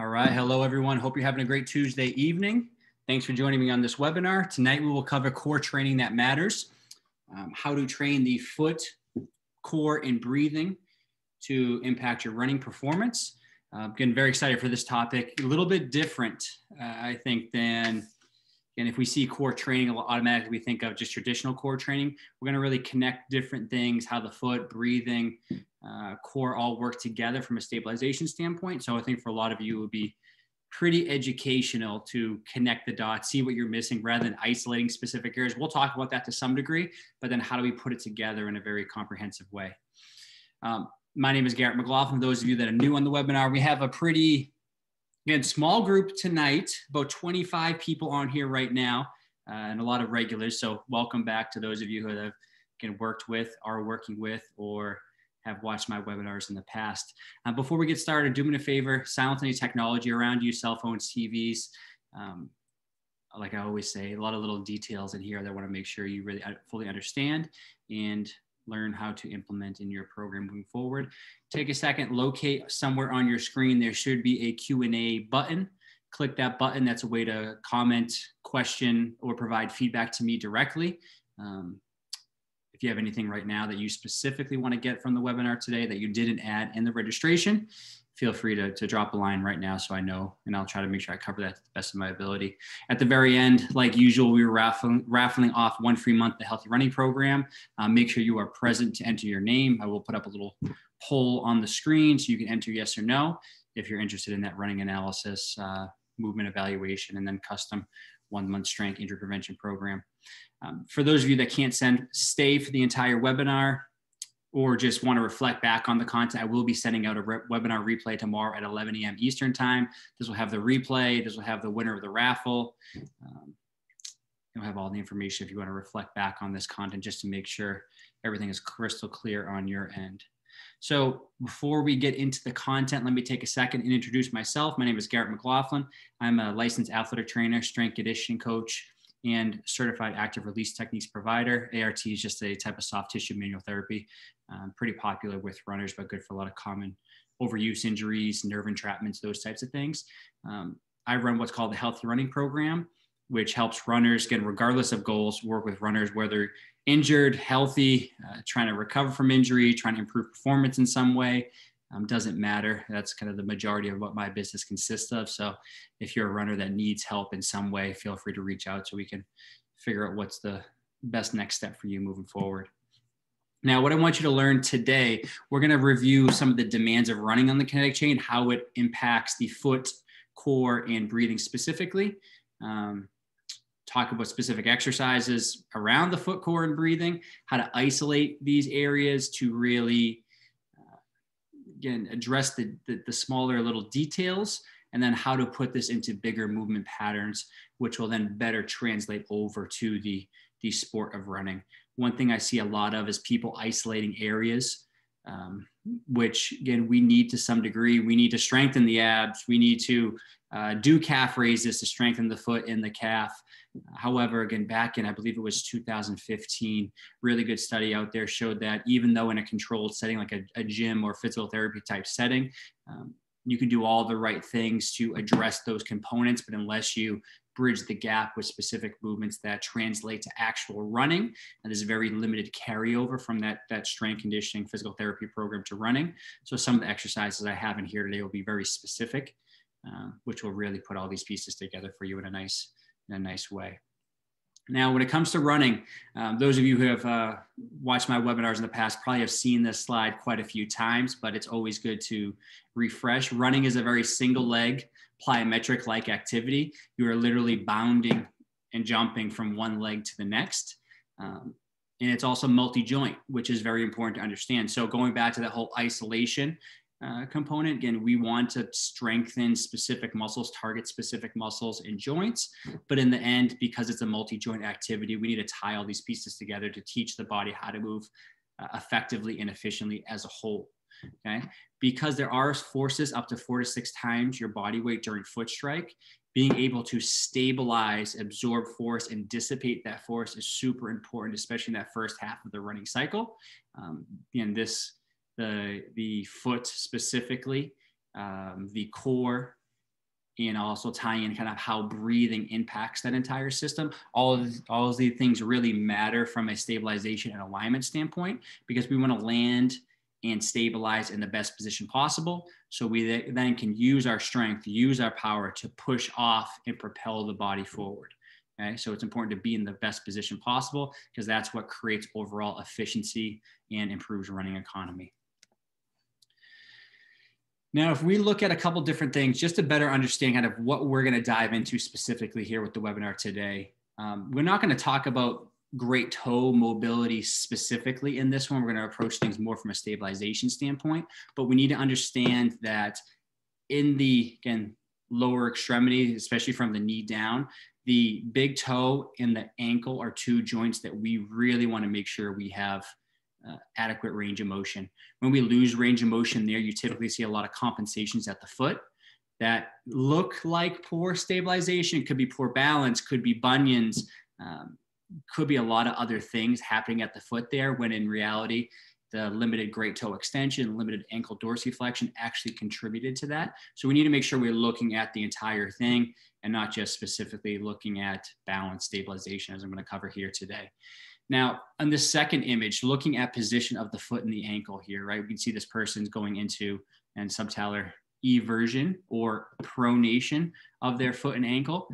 All right, hello everyone. Hope you're having a great Tuesday evening. Thanks for joining me on this webinar. Tonight we will cover core training that matters, how to train the foot, core, and breathing to impact your running performance. I'm getting very excited for this topic. A little bit different, I think, than if we see core training, automatically we think of just traditional core training. We're going to really connect different things, how the foot, breathing, core all work together from a stabilization standpoint. So I think for a lot of you, it would be pretty educational to connect the dots, see what you're missing rather than isolating specific areas. We'll talk about that to some degree, but then how do we put it together in a very comprehensive way? My name is Garrett McLaughlin. For those of you that are new on the webinar, we have a pretty small group tonight, about 25 people on here right now, and a lot of regulars. So welcome back to those of you who have worked with, are working with, or have watched my webinars in the past. Before we get started, do me a favor, silence any technology around you, cell phones, TVs. Like I always say, a lot of little details in here that I want to make sure you really fully understand and learn how to implement in your program moving forward. Take a second, locate somewhere on your screen, there should be a Q&A button. Click that button. That's a way to comment, question, or provide feedback to me directly. If you have anything right now that you specifically want to get from the webinar today that you didn't add in the registration, feel free to drop a line right now so I know, and I'll try to make sure I cover that to the best of my ability. At the very end, like usual, we were raffling off one free month, the Healthy Running Program. Make sure you are present to enter your name. I will put up a little poll on the screen so you can enter yes or no if you're interested in that running analysis, movement evaluation, and then custom one-month strength injury prevention program. For those of you that can't stay for the entire webinar, or just want to reflect back on the content, I will be sending out a webinar replay tomorrow at 11 a.m. Eastern time. This will have the replay. This will have the winner of the raffle. You'll have all the information if you want to reflect back on this content, just to make sure everything is crystal clear on your end. So before we get into the content, let me take a second and introduce myself. My name is Garrett McLaughlin. I'm a licensed athletic trainer, strength conditioning coach, and certified active release techniques provider. ART is just a type of soft tissue manual therapy, pretty popular with runners, but good for a lot of common overuse injuries, nerve entrapments, those types of things. I run what's called the Healthy Running Program, which helps runners, again, regardless of goals, work with runners, whether injured, healthy, trying to recover from injury, trying to improve performance in some way. Doesn't matter. That's kind of the majority of what my business consists of. So if you're a runner that needs help in some way, feel free to reach out so we can figure out what's the best next step for you moving forward. Now, what I want you to learn today, we're going to review some of the demands of running on the kinetic chain, how it impacts the foot, core, and breathing specifically. Talk about specific exercises around the foot, core, and breathing, how to isolate these areas to really again, address the smaller little details, and then how to put this into bigger movement patterns, which will then better translate over to the sport of running. One thing I see a lot of is people isolating areas, which again, we need to some degree. We need to strengthen the abs. We need to do calf raises to strengthen the foot and the calf. However, again, back in, I believe it was 2015, really good study out there showed that even though in a controlled setting, like a gym or physical therapy type setting, you can do all the right things to address those components, but unless you bridge the gap with specific movements that translate to actual running, and there's very limited carryover from that strength conditioning physical therapy program to running. So some of the exercises I have in here today will be very specific, which will really put all these pieces together for you in a nice way. Now, when it comes to running, those of you who have watched my webinars in the past probably have seen this slide quite a few times, but it's always good to refresh. Running is a very single leg, plyometric-like activity. You are literally bounding and jumping from one leg to the next. And it's also multi-joint, which is very important to understand. So going back to that whole isolation component, again, we want to strengthen specific muscles, target specific muscles and joints, but in the end, because it's a multi-joint activity, we need to tie all these pieces together to teach the body how to move effectively and efficiently as a whole. Okay, because there are forces up to 4 to 6 times your body weight during foot strike, being able to stabilize, absorb force, and dissipate that force is super important, especially in that first half of the running cycle. And the foot specifically, the core, and also tie in kind of how breathing impacts that entire system. All of these things really matter from a stabilization and alignment standpoint, because we want to land and stabilize in the best position possible. So we then can use our strength, use our power to push off and propel the body forward. Okay, so it's important to be in the best position possible, because that's what creates overall efficiency and improves running economy. Now, if we look at a couple different things, just to better understand kind of what we're going to dive into specifically here with the webinar today, we're not going to talk about great toe mobility specifically in this one. We're going to approach things more from a stabilization standpoint, but we need to understand that in the, again, lower extremity, especially from the knee down, the big toe and the ankle are two joints that we really want to make sure we have adequate range of motion. When we lose range of motion there, you typically see a lot of compensations at the foot that look like poor stabilization. Could be poor balance, could be bunions, could be a lot of other things happening at the foot there, when in reality, the limited great toe extension, limited ankle dorsiflexion actually contributed to that. So we need to make sure we're looking at the entire thing and not just specifically looking at balance stabilization, as I'm going to cover here today. Now, on this second image, looking at position of the foot and the ankle here, right? We can see this person's going into an subtalar eversion or pronation of their foot and ankle.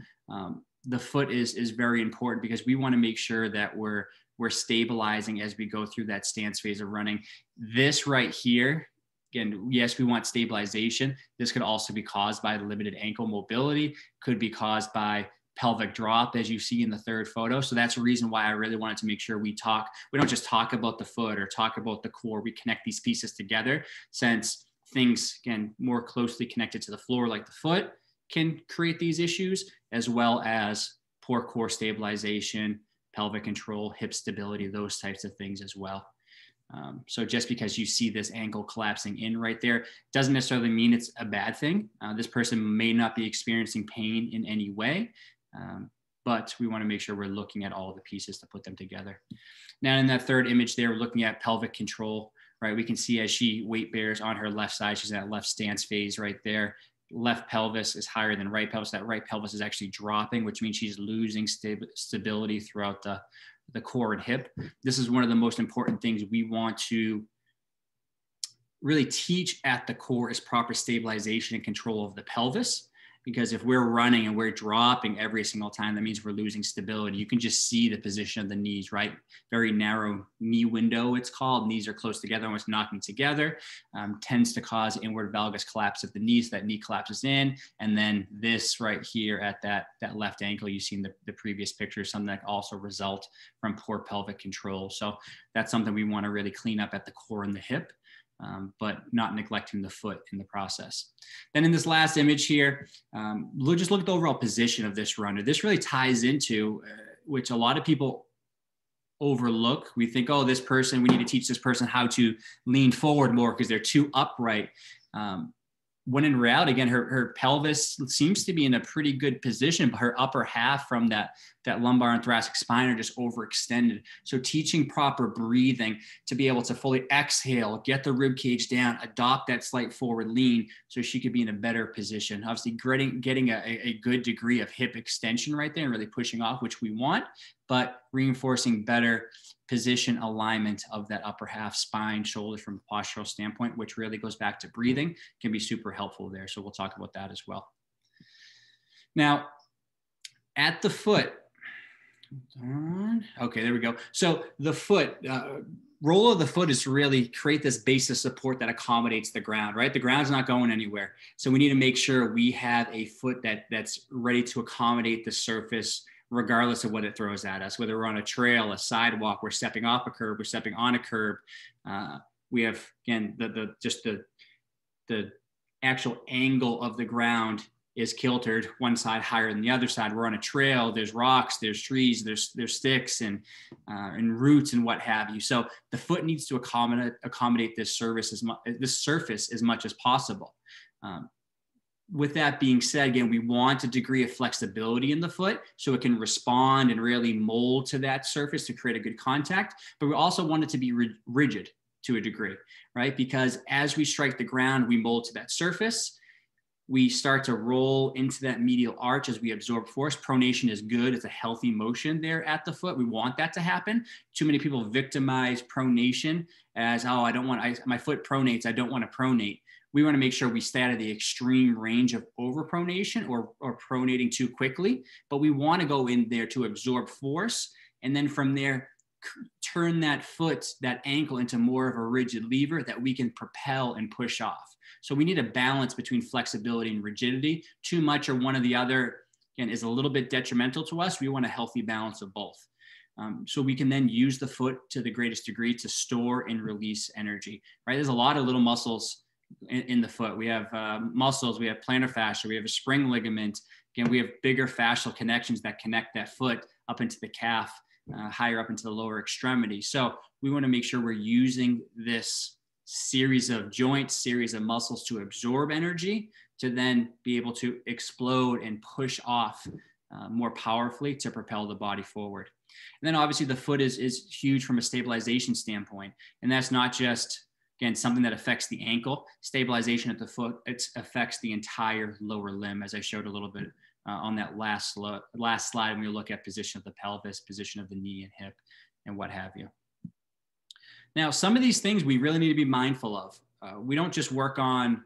The foot is very important, because we want to make sure that we're stabilizing as we go through that stance phase of running. This right here, again, yes, we want stabilization. This could also be caused by limited ankle mobility, could be caused by pelvic drop, as you see in the third photo. So that's a reason why I really wanted to make sure we don't just talk about the foot or talk about the core. We connect these pieces together, since things, again, more closely connected to the floor like the foot can create these issues, as well as poor core stabilization, pelvic control, hip stability, those types of things as well. So just because you see this ankle collapsing in right there doesn't necessarily mean it's a bad thing. This person may not be experiencing pain in any way, but we want to make sure we're looking at all the pieces to put them together. Now, in that third image there, we're looking at pelvic control, right? We can see as she weight bears on her left side, she's in that left stance phase right there. Left pelvis is higher than right pelvis. That right pelvis is actually dropping, which means she's losing stability throughout the core and hip. This is one of the most important things we want to really teach at the core, is proper stabilization and control of the pelvis. Because if we're running and we're dropping every single time, that means we're losing stability. You can just see the position of the knees, right? Very narrow knee window, it's called. Knees are close together, almost knocking together. Tends to cause inward valgus collapse of the knees. That knee collapses in. And then this right here at that left ankle, you see in the previous picture, something that also results from poor pelvic control. So that's something we want to really clean up at the core and the hip. But not neglecting the foot in the process. Then in this last image here, we'll just look at the overall position of this runner. This really ties into, which a lot of people overlook. We think, oh, this person, we need to teach this person how to lean forward more because they're too upright. When in reality, again, her pelvis seems to be in a pretty good position, but her upper half from that lumbar and thoracic spine are just overextended. So teaching proper breathing to be able to fully exhale, get the rib cage down, adopt that slight forward lean so she could be in a better position. Obviously, getting a good degree of hip extension right there and really pushing off, which we want, but reinforcing better position alignment of that upper half spine, shoulder from a postural standpoint, which really goes back to breathing, can be super helpful there. So we'll talk about that as well. Now, at the foot, okay, there we go. So the foot, role of the foot is to really create this base of support that accommodates the ground, right? The ground's not going anywhere. So we need to make sure we have a foot that's ready to accommodate the surface, regardless of what it throws at us, whether we're on a trail, a sidewalk, we're stepping off a curb, we're stepping on a curb. We have, again, the actual angle of the ground is kiltered, one side higher than the other side. We're on a trail, there's rocks, there's trees, there's sticks and roots and what have you. So the foot needs to accommodate this surface as much as possible. With that being said, again, we want a degree of flexibility in the foot so it can respond and really mold to that surface to create a good contact. But we also want it to be rigid to a degree, right? Because as we strike the ground, we mold to that surface. we start to roll into that medial arch as we absorb force. Pronation is good. It's a healthy motion there at the foot. We want that to happen. Too many people victimize pronation as, oh, my foot pronates. I don't want to pronate. We want to make sure we stay out of the extreme range of overpronation or pronating too quickly, but we want to go in there to absorb force. And then from there, turn that foot, that ankle into more of a rigid lever that we can propel and push off. So we need a balance between flexibility and rigidity. Too much or one or the other, again, is a little bit detrimental to us. We want a healthy balance of both. So we can then use the foot to the greatest degree to store and release energy, right? There's a lot of little muscles in the foot. We have muscles, we have plantar fascia, we have a spring ligament. Again, we have bigger fascial connections that connect that foot up into the calf, higher up into the lower extremity. So we want to make sure we're using this series of joints, series of muscles to absorb energy, to then be able to explode and push off more powerfully to propel the body forward. And then obviously the foot is huge from a stabilization standpoint. And that's not just, again, something that affects the ankle. Stabilization at the foot, it affects the entire lower limb, as I showed a little bit on that last slide, when we look at position of the pelvis, position of the knee and hip, and what have you. Now, some of these things we really need to be mindful of. We don't just work on,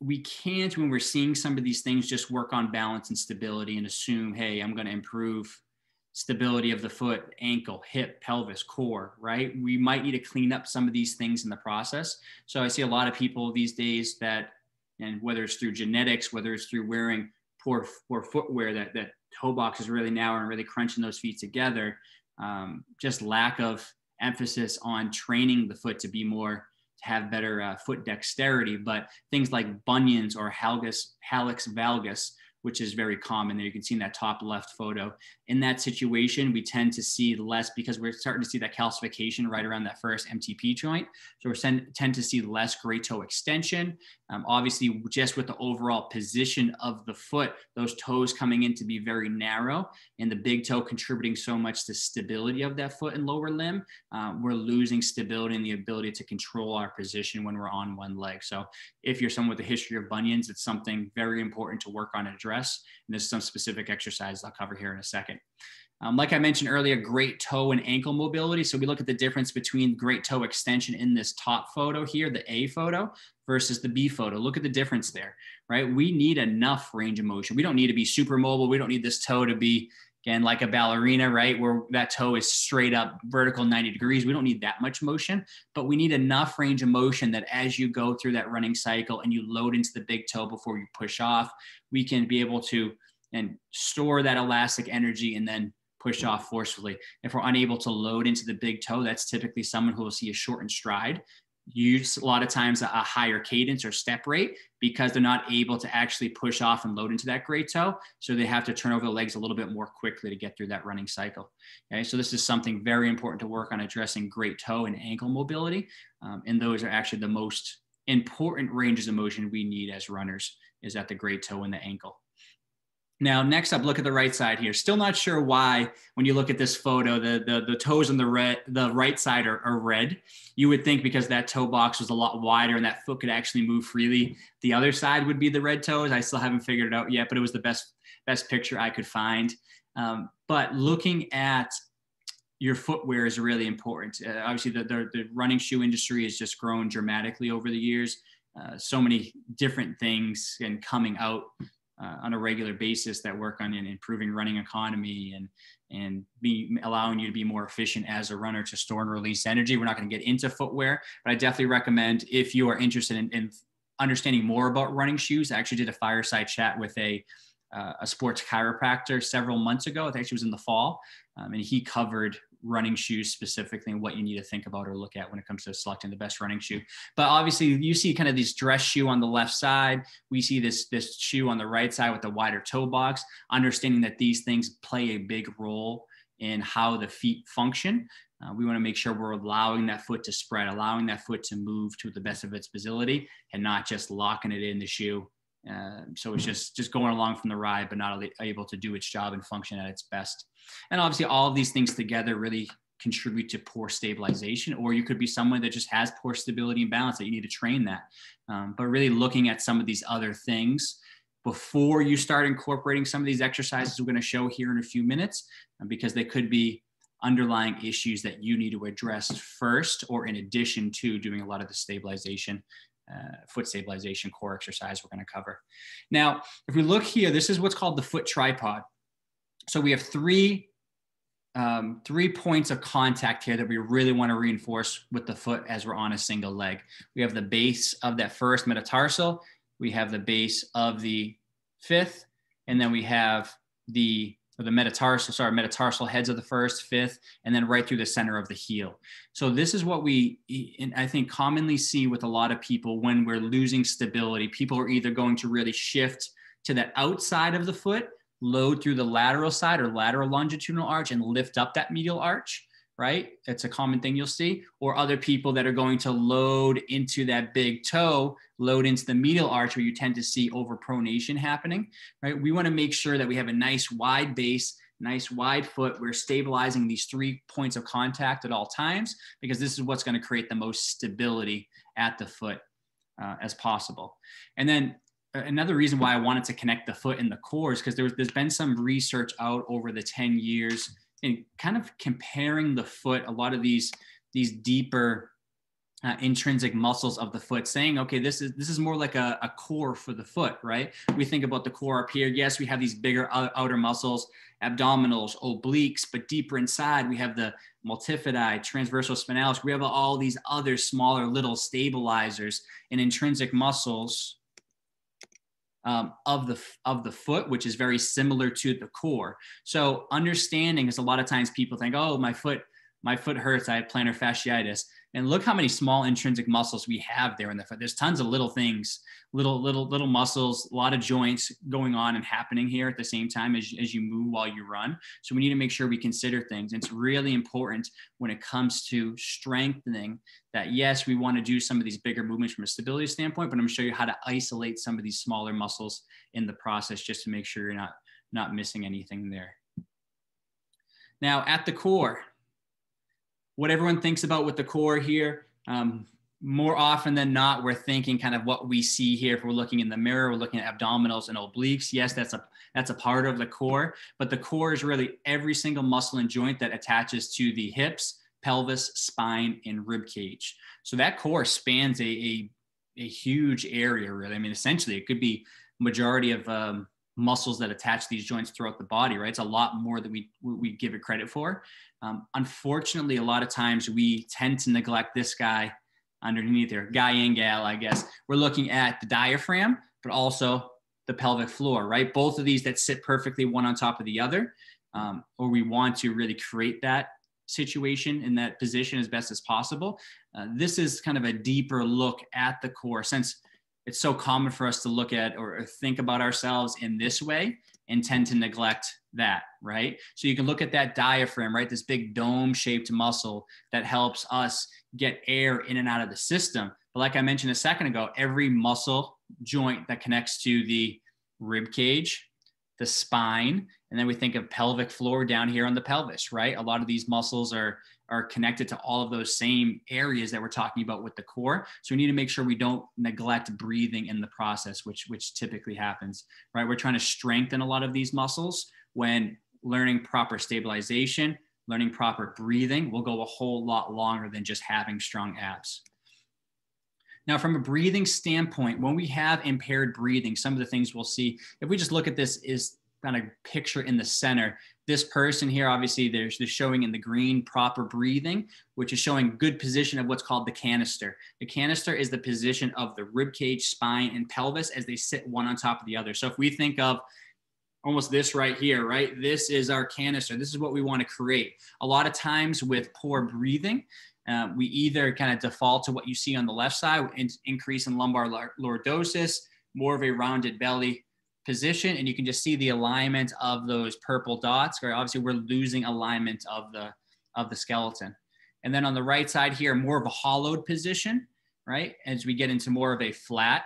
we can't, when we're seeing some of these things, just work on balance and stability and assume, hey, I'm going to improve stability of the foot, ankle, hip, pelvis, core, right? We might need to clean up some of these things in the process. So I see a lot of people these days that, and whether it's through genetics, whether it's through wearing poor footwear, that toe box is really narrow and really crunching those feet together. Just lack of emphasis on training the foot to be more, to have better foot dexterity, but things like bunions or hallux valgus, which is very common there. You can see in that top left photo. In that situation, we tend to see less because we're starting to see that calcification right around that first MTP joint. So we tend to see less great toe extension. Obviously, just with the overall position of the foot, those toes coming in to be very narrow and the big toe contributing so much to stability of that foot and lower limb, we're losing stability and the ability to control our position when we're on one leg. So if you're someone with a history of bunions, it's something very important to work on and address. And there's some specific exercises I'll cover here in a second. Like I mentioned earlier, great toe and ankle mobility. So we look at the difference between great toe extension in this top photo here, the A photo, versus the B photo. Look at the difference there, right? We need enough range of motion. We don't need to be super mobile. We don't need this toe to be, again, like a ballerina, right? Where that toe is straight up vertical 90 degrees. We don't need that much motion, but we need enough range of motion that as you go through that running cycle and you load into the big toe before you push off, we can be able to and store that elastic energy and then push off forcefully. If we're unable to load into the big toe, that's typically someone who will see a shortened stride, use a lot of times a higher cadence or step rate because they're not able to actually push off and load into that great toe. So they have to turn over the legs a little bit more quickly to get through that running cycle. Okay, so this is something very important to work on, addressing great toe and ankle mobility. And those are actually the most important ranges of motion we need as runners, is at the great toe and the ankle. Now, next up, look at the right side here. Still not sure why, when you look at this photo, the toes on the right side are red. You would think because that toe box was a lot wider and that foot could actually move freely, the other side would be the red toes. I still haven't figured it out yet, but it was the best picture I could find. But looking at your footwear is really important. Obviously, the running shoe industry has just grown dramatically over the years. So many different things and coming out on a regular basis that work on improving running economy and allowing you to be more efficient as a runner to store and release energy. We're not going to get into footwear, but I definitely recommend, if you are interested in understanding more about running shoes, I actually did a fireside chat with a sports chiropractor several months ago. I think it was in the fall, and he covered running shoes specifically and what you need to think about or look at when it comes to selecting the best running shoe. But obviously you see kind of this dress shoe on the left side. We see this shoe on the right side with the wider toe box, understanding that these things play a big role in how the feet function. We want to make sure we're allowing that foot to spread, allowing that foot to move to the best of its ability and not just locking it in the shoe. So it's just going along from the ride, but not able to do its job and function at its best. And obviously all of these things together really contribute to poor stabilization, or you could be someone that just has poor stability and balance that you need to train that. But really looking at some of these other things before you start incorporating some of these exercises we're going to show here in a few minutes, because they could be underlying issues that you need to address first, or in addition to doing a lot of the stabilization, foot stabilization core exercise we're going to cover. Now, if we look here, this is what's called the foot tripod. So we have three points of contact here that we really want to reinforce with the foot as we're on a single leg. We have the base of that first metatarsal, we have the base of the fifth, and then we have the metatarsal, sorry, metatarsal heads of the first, fifth, and then right through the center of the heel. So this is what we, and I think, commonly see with a lot of people when we're losing stability. People are either going to really shift to that outside of the foot, load through the lateral side or lateral longitudinal arch and lift up that medial arch, right? That's a common thing you'll see. Or other people that are going to load into that big toe, load into the medial arch, where you tend to see overpronation happening, right? We want to make sure that we have a nice wide base, nice wide foot. We're stabilizing these 3 points of contact at all times, because this is what's going to create the most stability at the foot as possible. And then another reason why I wanted to connect the foot and the core is because there's been some research out over the 10 years and kind of comparing the foot, a lot of these deeper intrinsic muscles of the foot, saying, okay, this is more like a core for the foot, right? We think about the core up here. Yes, we have these bigger outer muscles, abdominals, obliques, but deeper inside, we have the multifidus, transversus spinalis. We have all these other smaller little stabilizers and intrinsic muscles of the foot, which is very similar to the core. So understanding is, a lot of times people think, oh, my foot hurts, I have plantar fasciitis. And look how many small intrinsic muscles we have there in the foot. There's tons of little things, little muscles, a lot of joints going on and happening here at the same time as you move while you run. So we need to make sure we consider things. It's really important when it comes to strengthening that, yes, we want to do some of these bigger movements from a stability standpoint, but I'm going to show you how to isolate some of these smaller muscles in the process, just to make sure you're not missing anything there. Now, at the core, what everyone thinks about with the core here, more often than not, we're thinking kind of what we see here. If we're looking in the mirror, we're looking at abdominals and obliques. Yes, that's a part of the core, but the core is really every single muscle and joint that attaches to the hips, pelvis, spine, and rib cage. So that core spans a huge area, really. I mean, essentially, it could be majority of muscles that attach these joints throughout the body, right? It's a lot more than we give it credit for. Unfortunately, a lot of times we tend to neglect this guy underneath there, guy and gal, I guess. We're looking at the diaphragm, but also the pelvic floor, right? Both of these that sit perfectly one on top of the other, or we want to really create that situation in that position as best as possible. This is kind of a deeper look at the core, since it's so common for us to look at or think about ourselves in this way and tend to neglect that, right? So you can look at that diaphragm, right? This big dome-shaped muscle that helps us get air in and out of the system. But like I mentioned a second ago, every muscle joint that connects to the rib cage, the spine, and then we think of pelvic floor down here on the pelvis, right? A lot of these muscles are connected to all of those same areas that we're talking about with the core. So we need to make sure we don't neglect breathing in the process, which typically happens, right? We're trying to strengthen a lot of these muscles when learning proper stabilization, learning proper breathing will go a whole lot longer than just having strong abs. Now, from a breathing standpoint, when we have impaired breathing, some of the things we'll see, if we just look at this, is kind of picture in the center. This person here, obviously, they're showing in the green proper breathing, which is showing good position of what's called the canister. The canister is the position of the rib cage, spine, and pelvis as they sit one on top of the other. So if we think of almost this right here, right? This is our canister. This is what we want to create. A lot of times with poor breathing, we either kind of default to what you see on the left side, increase in lumbar lordosis, more of a rounded belly position, and you can just see the alignment of those purple dots, where obviously we're losing alignment of the skeleton. And then on the right side here, more of a hollowed position, right? As we get into more of a flat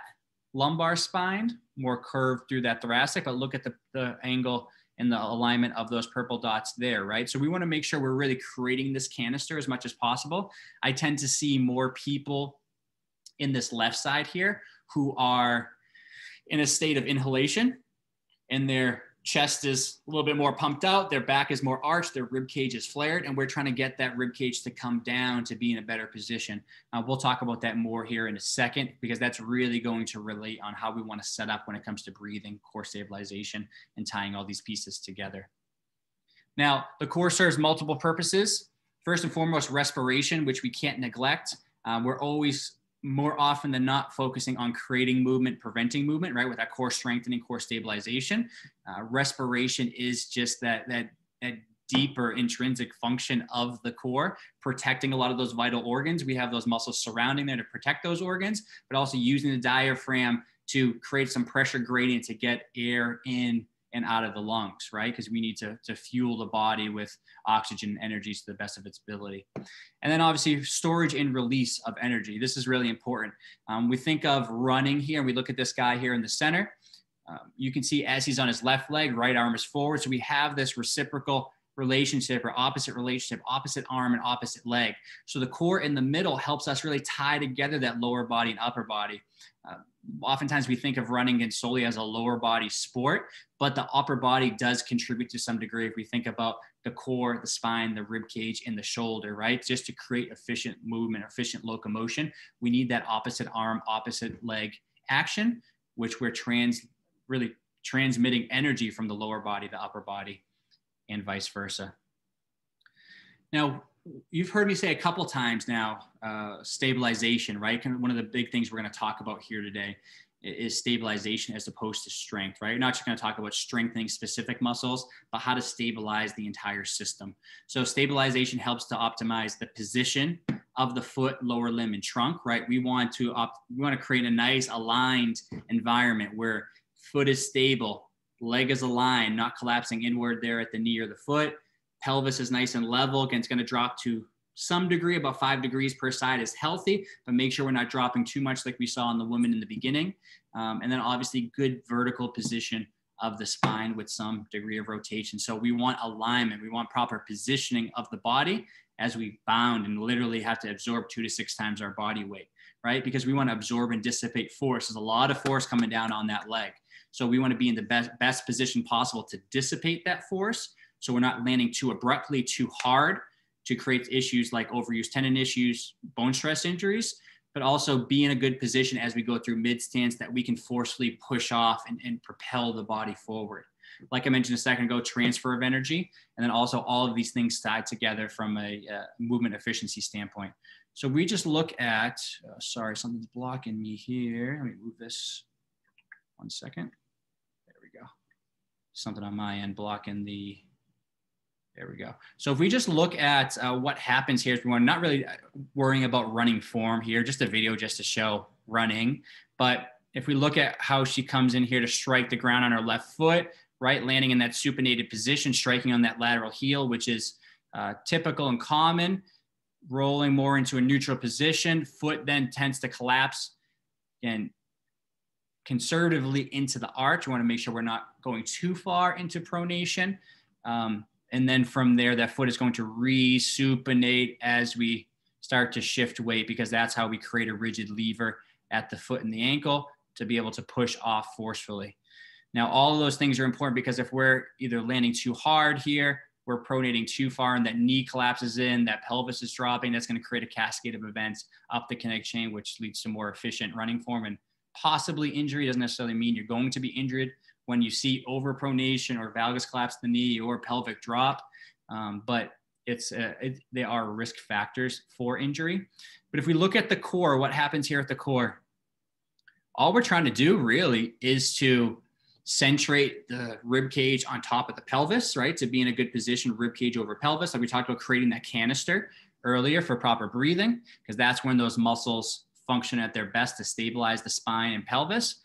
lumbar spine, more curved through that thoracic, but look at the angle and the alignment of those purple dots there, right? So we want to make sure we're really creating this canister as much as possible. I tend to see more people in this left side here who are in a state of inhalation, and their chest is a little bit more pumped out, their back is more arched, their rib cage is flared, and we're trying to get that rib cage to come down to be in a better position. We'll talk about that more here in a second, because that's really going to relate on how we want to set up when it comes to breathing, core stabilization, and tying all these pieces together. Now, the core serves multiple purposes. First and foremost, respiration, which we can't neglect. We're always more often than not focusing on creating movement, preventing movement, right? With our core strengthening, core stabilization. Respiration is just that deeper intrinsic function of the core, protecting a lot of those vital organs. We have those muscles surrounding there to protect those organs, but also using the diaphragm to create some pressure gradient to get air in and out of the lungs, right? Because we need to fuel the body with oxygen and energy to the best of its ability. And then obviously storage and release of energy. This is really important. We think of running here, and we look at this guy here in the center. You can see as he's on his left leg, right arm is forward. So we have this reciprocal relationship or opposite relationship, opposite arm and opposite leg. So the core in the middle helps us really tie together that lower body and upper body. Oftentimes we think of running in solely as a lower body sport, but the upper body does contribute to some degree if we think about the core, the spine, the rib cage, and the shoulder, right? Just to create efficient movement, efficient locomotion, we need that opposite arm, opposite leg action, which we're really transmitting energy from the lower body to the upper body, and vice versa. Now, you've heard me say a couple times now, stabilization, right? One of the big things we're going to talk about here today is stabilization as opposed to strength, right? You're not just going to talk about strengthening specific muscles, but how to stabilize the entire system. So stabilization helps to optimize the position of the foot, lower limb, and trunk, right? We want to create a nice aligned environment where foot is stable, leg is aligned, not collapsing inward there at the knee or the foot. Pelvis is nice and level. Again, it's going to drop to some degree, about 5 degrees per side is healthy, but make sure we're not dropping too much like we saw in the woman in the beginning. And then obviously good vertical position of the spine with some degree of rotation. So we want alignment. We want proper positioning of the body as we bound and literally have to absorb 2 to 6 times our body weight, right? Because we want to absorb and dissipate force. There's a lot of force coming down on that leg. So we want to be in the best position possible to dissipate that force. So we're not landing too abruptly, too hard, to create issues like overuse tendon issues, bone stress injuries, but also be in a good position as we go through mid stance that we can forcefully push off and propel the body forward. Like I mentioned a second ago, transfer of energy, and then also all of these things tied together from a movement efficiency standpoint. So we just look at, sorry, something's blocking me here. Let me move this 1 second. There we go. Something on my end blocking the, there we go. So if we just look at what happens here, we're not really worrying about running form here, just a video just to show running. But if we look at how she comes in here to strike the ground on her left foot, right, landing in that supinated position, striking on that lateral heel, which is typical and common, rolling more into a neutral position, foot then tends to collapse and conservatively into the arch. We want to make sure we're not going too far into pronation. And then from there, that foot is going to resupinate as we start to shift weight, because that's how we create a rigid lever at the foot and the ankle to be able to push off forcefully. Now, all of those things are important, because if we're either landing too hard here, we're pronating too far and that knee collapses in, that pelvis is dropping, that's going to create a cascade of events up the kinetic chain, which leads to more efficient running form and possibly injury. Doesn't necessarily mean you're going to be injured. When you see overpronation or valgus collapse the knee or pelvic drop, but they are risk factors for injury. But if we look at the core, what happens here at the core? All we're trying to do really is to centrate the rib cage on top of the pelvis, right? To be in a good position, rib cage over pelvis. Like we talked about creating that canister earlier for proper breathing, because that's when those muscles function at their best to stabilize the spine and pelvis.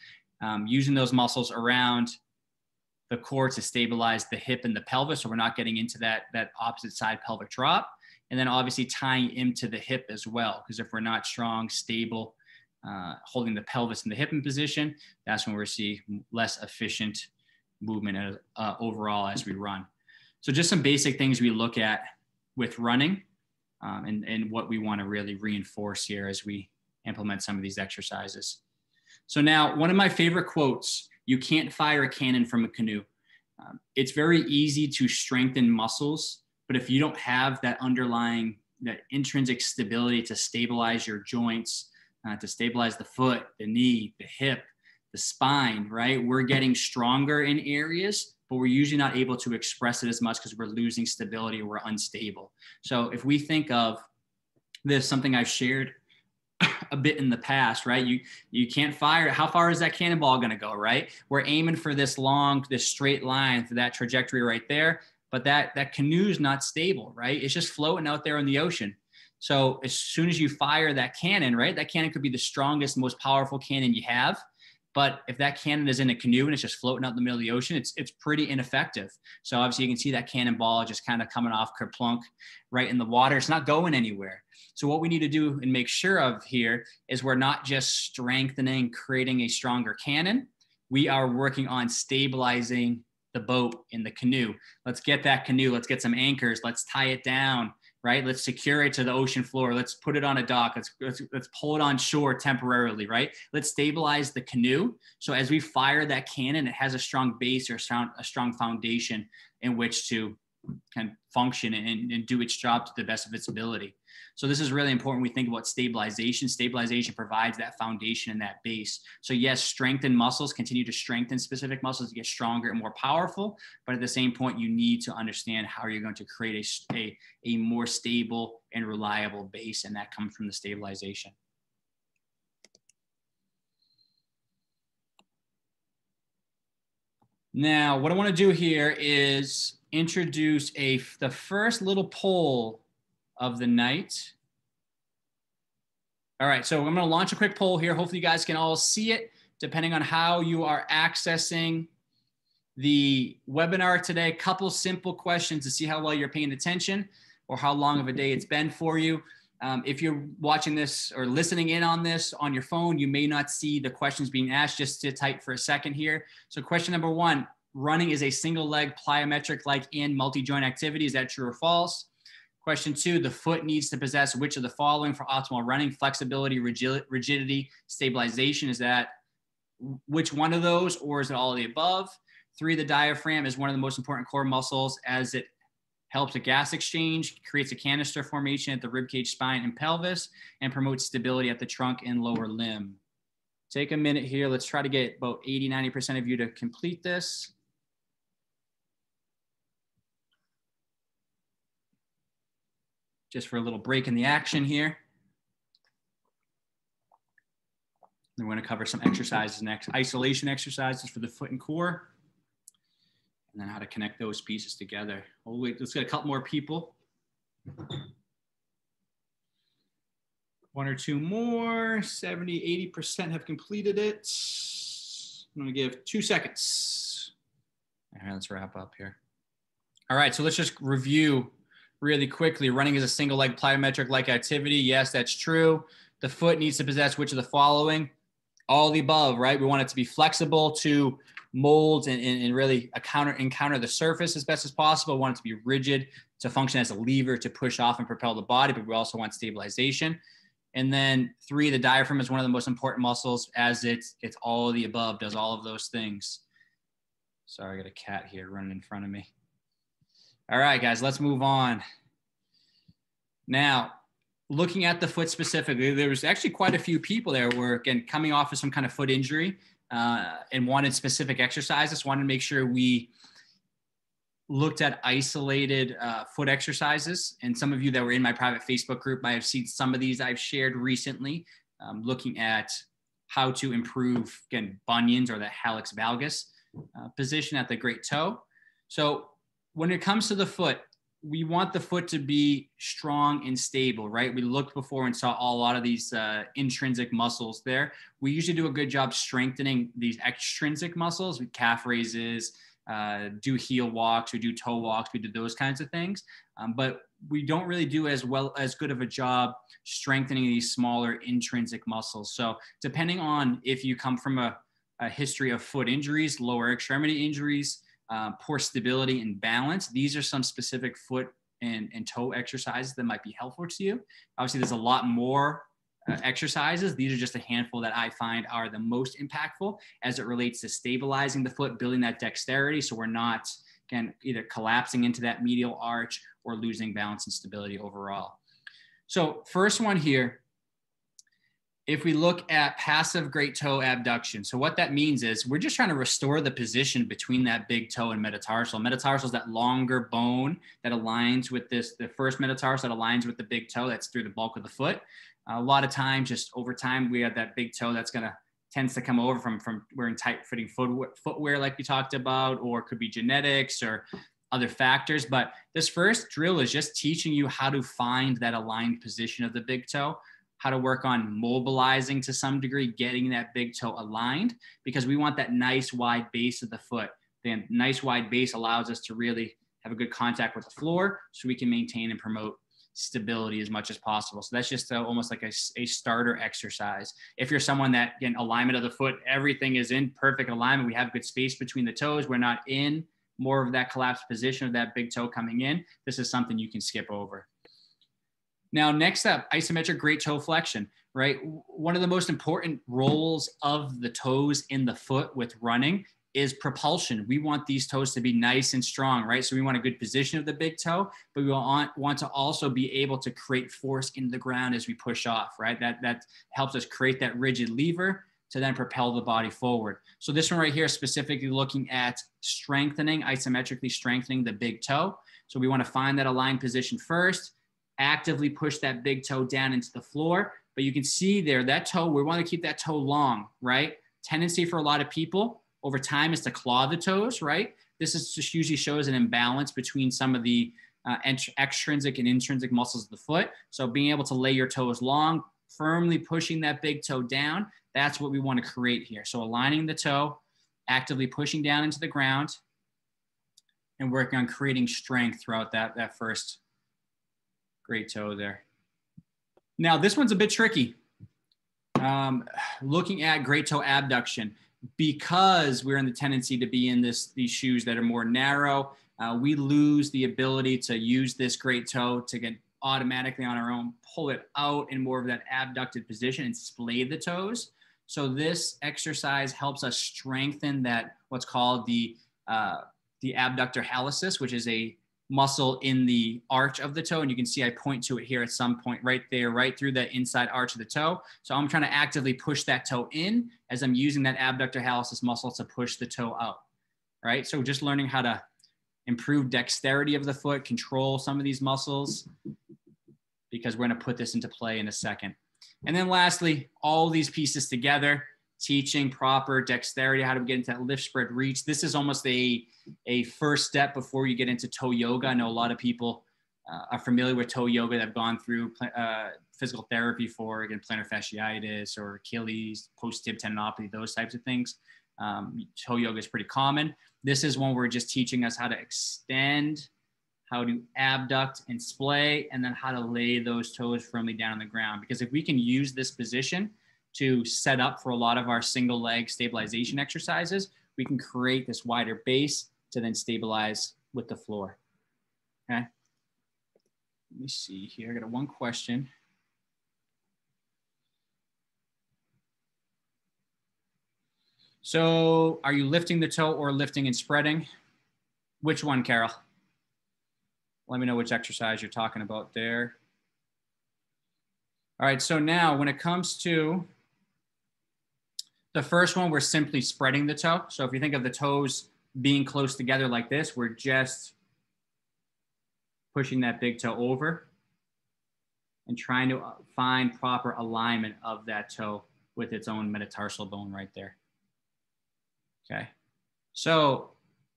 Using those muscles around the core to stabilize the hip and the pelvis, so we're not getting into that opposite side pelvic drop. And then obviously tying into the hip as well, because if we're not strong, stable, holding the pelvis and the hip in position, that's when we're seeing less efficient movement as, overall as we run. So just some basic things we look at with running and what we want to really reinforce here as we implement some of these exercises. So now, one of my favorite quotes, you can't fire a cannon from a canoe. It's very easy to strengthen muscles, but if you don't have that underlying, that intrinsic stability to stabilize your joints, to stabilize the foot, the knee, the hip, the spine, right? We're getting stronger in areas, but we're usually not able to express it as much because we're losing stability, we're unstable. So if we think of this, something I've shared a bit in the past, right? You can't fire, how far is that cannonball gonna go, right? We're aiming for this long, this straight line, for that trajectory right there, but that canoe's not stable, right? It's just floating out there in the ocean. So as soon as you fire that cannon, right? That cannon could be the strongest, most powerful cannon you have. But if that cannon is in a canoe and it's just floating out in the middle of the ocean, it's pretty ineffective. So obviously you can see that cannonball just kind of coming off kerplunk right in the water. It's not going anywhere. So what we need to do and make sure of here is we're not just strengthening, creating a stronger cannon. We are working on stabilizing the boat in the canoe. Let's get that canoe. Let's get some anchors. Let's tie it down, right? Let's secure it to the ocean floor. Let's put it on a dock. Let's pull it on shore temporarily, right? Let's stabilize the canoe. So as we fire that cannon, it has a strong base or a strong foundation in which to kind of function and do its job to the best of its ability. So this is really important. We think about stabilization. Stabilization provides that foundation and that base. So yes, strengthen muscles, continue to strengthen specific muscles to get stronger and more powerful. But at the same point, you need to understand how you're going to create a more stable and reliable base. And that comes from the stabilization. Now, what I want to do here is introduce the first little poll of the night. All right, so I'm going to launch a quick poll here. Hopefully you guys can all see it, depending on how you are accessing the webinar today. A couple simple questions to see how well you're paying attention or how long of a day it's been for you. If you're watching this or listening in on this on your phone, you may not see the questions being asked. Just sit tight for a second here. So question number one, running is a single leg plyometric like and multi-joint activity. Is that true or false? Question two, the foot needs to possess which of the following for optimal running? Flexibility, rigidity, stabilization. Is that which one of those, or is it all of the above? Three, the diaphragm is one of the most important core muscles as it helps a gas exchange, creates a canister formation at the ribcage, spine, and pelvis, and promotes stability at the trunk and lower limb. Take a minute here. Let's try to get about 80, 90% of you to complete this. Just for a little break in the action here. Then we're gonna cover some exercises next, isolation exercises for the foot and core, and then how to connect those pieces together. Oh wait, let's get a couple more people. One or two more, 70, 80% have completed it. I'm gonna give 2 seconds. All right, let's wrap up here. All right, so let's just review really quickly. Running is a single leg plyometric like activity. Yes, that's true. The foot needs to possess which of the following? All the above, right? We want it to be flexible to mold and really encounter the surface as best as possible. We want it to be rigid to function as a lever to push off and propel the body, but we also want stabilization. And then three, the diaphragm is one of the most important muscles as it's all of the above, does all of those things. Sorry, I got a cat here running in front of me. All right, guys, let's move on. Now, looking at the foot specifically, there was actually quite a few people there who were, again, coming off of some kind of foot injury and wanted specific exercises, wanted to make sure we looked at isolated foot exercises. And some of you that were in my private Facebook group might have seen some of these I've shared recently, looking at how to improve, again, bunions or the hallux valgus position at the great toe. So when it comes to the foot, we want the foot to be strong and stable, right? We looked before and saw a lot of these intrinsic muscles there. We usually do a good job strengthening these extrinsic muscles with calf raises, do heel walks, we do toe walks, we do those kinds of things. But we don't really do as good of a job strengthening these smaller intrinsic muscles. So depending on if you come from a a history of foot injuries, lower extremity injuries, poor stability and balance. These are some specific foot and toe exercises that might be helpful to you. Obviously, there's a lot more exercises. These are just a handful that I find are the most impactful as it relates to stabilizing the foot, building that dexterity, so we're not, again, either collapsing into that medial arch or losing balance and stability overall. So first one here, if we look at passive great toe abduction. So what that means is we're just trying to restore the position between that big toe and metatarsal. Metatarsal is that longer bone that aligns with this, the first metatarsal that aligns with the big toe that's through the bulk of the foot. A lot of times, just over time, we have that big toe that's gonna, tends to come over from wearing tight-fitting footwear like we talked about, or could be genetics or other factors. But this first drill is just teaching you how to find that aligned position of the big toe, how to work on mobilizing to some degree, getting that big toe aligned, because we want that nice wide base of the foot. Then nice wide base allows us to really have a good contact with the floor so we can maintain and promote stability as much as possible. So that's just almost like a starter exercise. If you're someone that, again, alignment of the foot, everything is in perfect alignment, we have good space between the toes, we're not in more of that collapsed position of that big toe coming in, this is something you can skip over. Now, next up, isometric great toe flexion, right? One of the most important roles of the toes in the foot with running is propulsion. We want these toes to be nice and strong, right? So we want a good position of the big toe, but we want to also be able to create force in the ground as we push off, right? That helps us create that rigid lever to then propel the body forward. So this one right here, specifically looking at strengthening, isometrically strengthening the big toe. So we want to find that aligned position first, actively push that big toe down into the floor. But you can see there, that toe, we want to keep that toe long, right? Tendency for a lot of people over time is to claw the toes, right? This is just usually shows an imbalance between some of the extrinsic and intrinsic muscles of the foot. So being able to lay your toes long, firmly pushing that big toe down, that's what we want to create here. So aligning the toe, actively pushing down into the ground, and working on creating strength throughout that first great toe there. Now, this one's a bit tricky. Looking at great toe abduction, because we're in the tendency to be in these shoes that are more narrow, we lose the ability to use this great toe to get automatically on our own, pull it out in more of that abducted position and splay the toes. So this exercise helps us strengthen that, what's called the abductor hallucis, which is a muscle in the arch of the toe. And you can see I point to it here at some point right there, right through the inside arch of the toe. So I'm trying to actively push that toe in as I'm using that abductor hallucis muscle to push the toe out, right? So just learning how to improve dexterity of the foot, control some of these muscles, because we're going to put this into play in a second. And then lastly, all these pieces together, teaching proper dexterity, how to get into that lift, spread, reach. This is almost a first step before you get into toe yoga. I know a lot of people are familiar with toe yoga that have gone through physical therapy for, again, plantar fasciitis or Achilles, post-tib tendinopathy, those types of things. Toe yoga is pretty common. This is one where we're just teaching us how to extend, how to abduct and splay, and then how to lay those toes firmly down on the ground. Because if we can use this position to set up for a lot of our single leg stabilization exercises, we can create this wider base to then stabilize with the floor. Okay. Let me see here, I got one question. So are you lifting the toe or lifting and spreading? Which one, Carol? Let me know which exercise you're talking about there. All right, so now when it comes to the first one, we're simply spreading the toe. So if you think of the toes being close together like this, we're just pushing that big toe over and trying to find proper alignment of that toe with its own metatarsal bone right there. Okay, so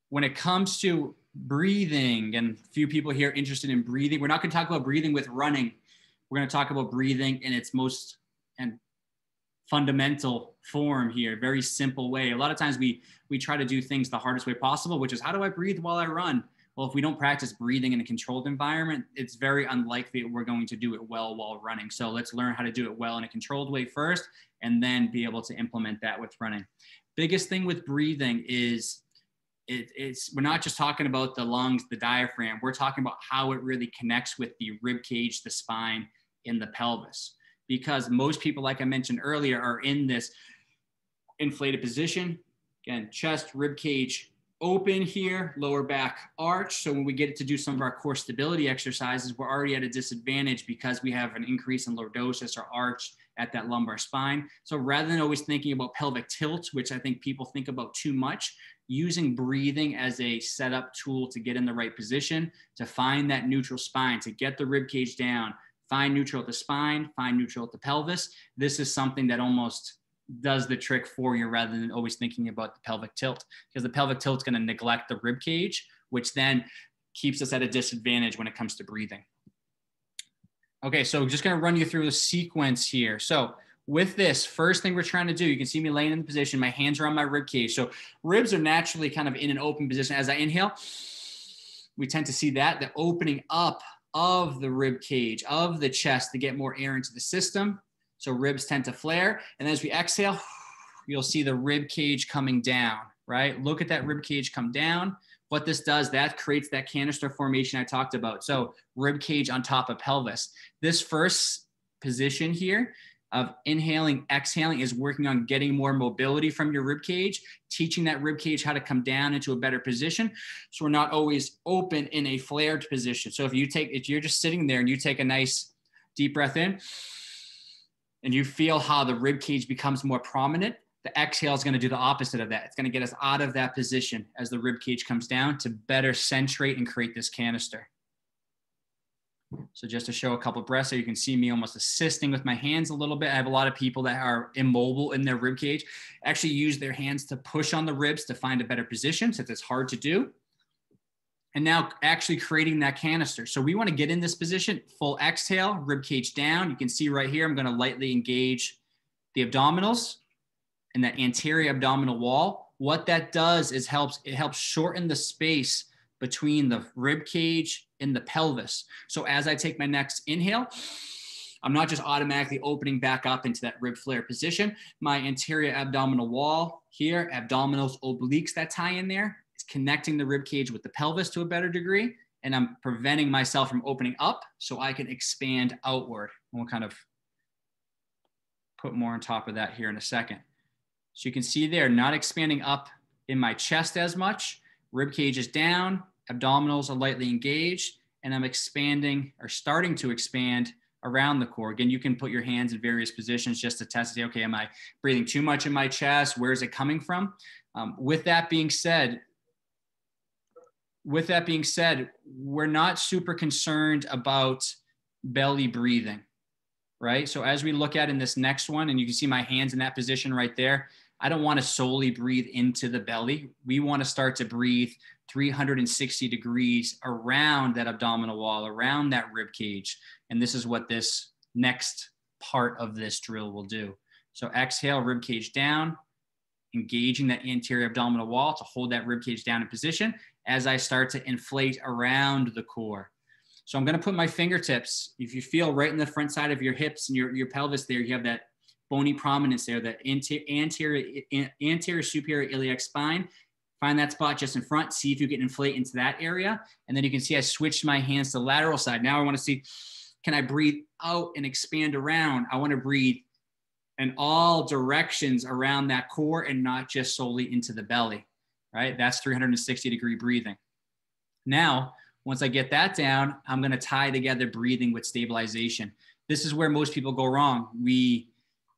when it comes to breathing, and a few people here interested in breathing, we're not going to talk about breathing with running. We're going to talk about breathing in its most and fundamental form here, very simple way. A lot of times we try to do things the hardest way possible, which is, how do I breathe while I run? well, if we don't practice breathing in a controlled environment, it's very unlikely we're going to do it well while running. So let's learn how to do it well in a controlled way first, and then be able to implement that with running. Biggest thing with breathing is we're not just talking about the lungs, the diaphragm, we're talking about how it really connects with the rib cage, the spine, and the pelvis. Because most people, like I mentioned earlier, are in this inflated position. Again, chest, rib cage open here, lower back arch. So when we get to do some of our core stability exercises, we're already at a disadvantage because we have an increase in lordosis or arch at that lumbar spine. So rather than always thinking about pelvic tilt, which I think people think about too much, using breathing as a setup tool to get in the right position, to find that neutral spine, to get the rib cage down, find neutral at the spine, find neutral at the pelvis. This is something that almost does the trick for you rather than always thinking about the pelvic tilt, because the pelvic tilt is going to neglect the rib cage, which then keeps us at a disadvantage when it comes to breathing. Okay, so just going to run you through the sequence here. So with this, first thing we're trying to do, you can see me laying in the position, my hands are on my rib cage. So ribs are naturally kind of in an open position. As I inhale, we tend to see that, the opening up of the rib cage, of the chest to get more air into the system. So ribs tend to flare. And as we exhale, you'll see the rib cage coming down, right? Look at that rib cage come down. What this does, that creates that canister formation I talked about. So rib cage on top of pelvis. This first position here of inhaling, exhaling is working on getting more mobility from your rib cage, teaching that rib cage how to come down into a better position. So we're not always open in a flared position. So if you're just sitting there and you take a nice deep breath in and you feel how the rib cage becomes more prominent, the exhale is going to do the opposite of that. It's going to get us out of that position as the rib cage comes down to better centrate and create this canister. So just to show a couple breaths, so you can see me almost assisting with my hands a little bit. I have a lot of people that are immobile in their rib cage, actually use their hands to push on the ribs to find a better position, since it's hard to do. And now actually creating that canister. So we want to get in this position, full exhale, rib cage down. You can see right here, I'm going to lightly engage the abdominals and that anterior abdominal wall. What that does is it helps shorten the space between the rib cage and the pelvis. So as I take my next inhale, I'm not just automatically opening back up into that rib flare position. My anterior abdominal wall here, abdominals, obliques that tie in there, is connecting the rib cage with the pelvis to a better degree. And I'm preventing myself from opening up so I can expand outward. And we'll kind of put more on top of that here in a second. So you can see there, not expanding up in my chest as much. Rib cage is down, abdominals are lightly engaged, and I'm expanding or starting to expand around the core. Again, you can put your hands in various positions just to test it. Okay, am I breathing too much in my chest? Where is it coming from? With that being said, we're not super concerned about belly breathing, right? So as we look at in this next one, and you can see my hands in that position right there, I don't want to solely breathe into the belly. We want to start to breathe 360 degrees around that abdominal wall, around that rib cage. And this is what this next part of this drill will do. So exhale, rib cage down, engaging that anterior abdominal wall to hold that rib cage down in position as I start to inflate around the core. So I'm going to put my fingertips, if you feel right in the front side of your hips and your pelvis there, you have that bony prominence there, that anterior superior iliac spine. Find that spot just in front, see if you can inflate into that area. And then you can see I switched my hands to the lateral side. Now I want to see, can I breathe out and expand around? I want to breathe in all directions around that core and not just solely into the belly, right? That's 360 degree breathing. Now, once I get that down, I'm going to tie together breathing with stabilization. This is where most people go wrong. We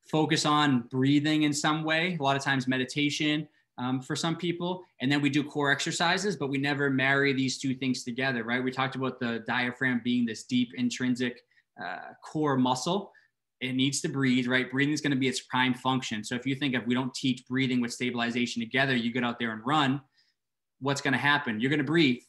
focus on breathing in some way, a lot of times meditation for some people, and then we do core exercises, but we never marry these two things together, right? We talked about the diaphragm being this deep intrinsic core muscle. It needs to breathe, right? Breathing is going to be its prime function. So if you think if we don't teach breathing with stabilization together, you get out there and run, what's going to happen? You're going to breathe.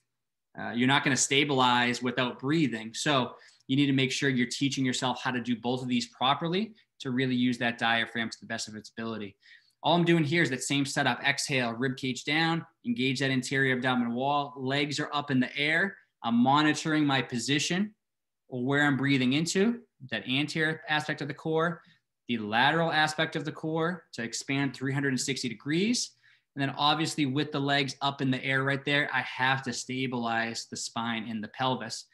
You're not going to stabilize without breathing. So you need to make sure you're teaching yourself how to do both of these properly to really use that diaphragm to the best of its ability. All I'm doing here is that same setup. Exhale, rib cage down, engage that anterior abdominal wall. Legs are up in the air. I'm monitoring my position or where I'm breathing into, that anterior aspect of the core, the lateral aspect of the core to expand 360 degrees. And then obviously with the legs up in the air right there, I have to stabilize the spine and the pelvis.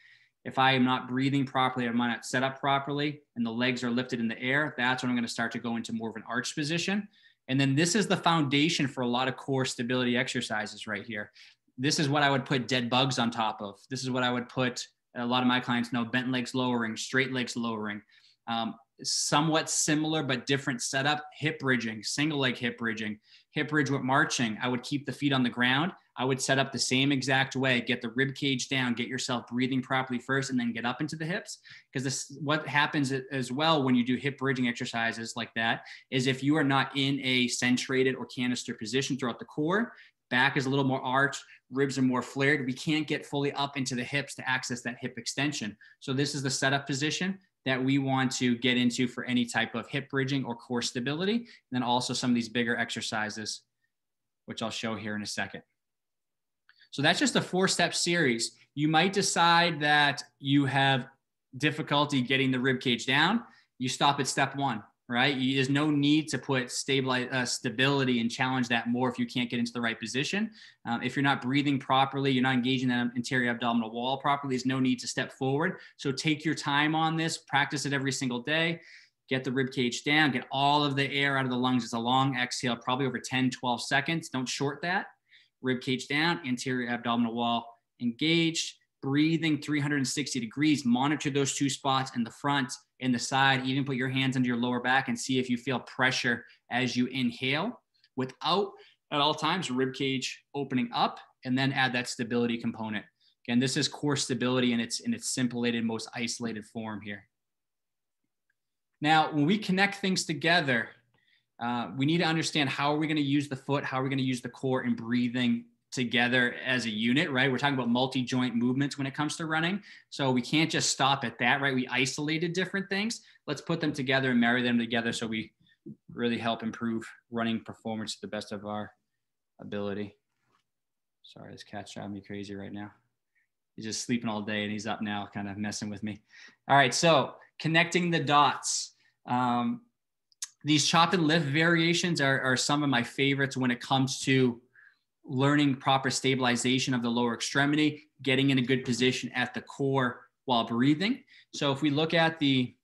If I am not breathing properly, I'm not set up properly, and the legs are lifted in the air, that's when I'm going to start to go into more of an arch position. And then this is the foundation for a lot of core stability exercises right here. This is what I would put dead bugs on top of. This is what I would put, a lot of my clients know, bent legs lowering, straight legs lowering. Somewhat similar but different setup, hip bridging, single leg hip bridging, hip bridge with marching. I would keep the feet on the ground. I would set up the same exact way, get the rib cage down, get yourself breathing properly first, and then get up into the hips. Because this, what happens as well when you do hip bridging exercises like that is if you are not in a centrated or canister position throughout the core, back is a little more arched, ribs are more flared. We can't get fully up into the hips to access that hip extension. So this is the setup position that we want to get into for any type of hip bridging or core stability. And then also some of these bigger exercises, which I'll show here in a second. So that's just a 4-step series. You might decide that you have difficulty getting the rib cage down. You stop at step 1, right? There's no need to put stability and challenge that more if you can't get into the right position. If you're not breathing properly, you're not engaging that anterior abdominal wall properly, there's no need to step forward. So take your time on this, practice it every single day, get the rib cage down, get all of the air out of the lungs. It's a long exhale, probably over 10, 12 seconds. Don't short that. Rib cage down, anterior abdominal wall engaged, breathing 360 degrees. Monitor those two spots in the front, in the side. Even put your hands under your lower back and see if you feel pressure as you inhale without, at all times, rib cage opening up, and then add that stability component. Again, this is core stability in its simulated, most isolated form here. Now, when we connect things together, we need to understand how are we going to use the foot, how are we going to use the core and breathing together as a unit, right? We're talking about multi-joint movements when it comes to running. So we can't just stop at that, right? We isolated different things. Let's put them together and marry them together so we really help improve running performance to the best of our ability. Sorry, this cat's driving me crazy right now. He's just sleeping all day and he's up now kind of messing with me. All right, so connecting the dots. These chop and lift variations are some of my favorites when it comes to learning proper stabilization of the lower extremity, getting in a good position at the core while breathing. So if we look at the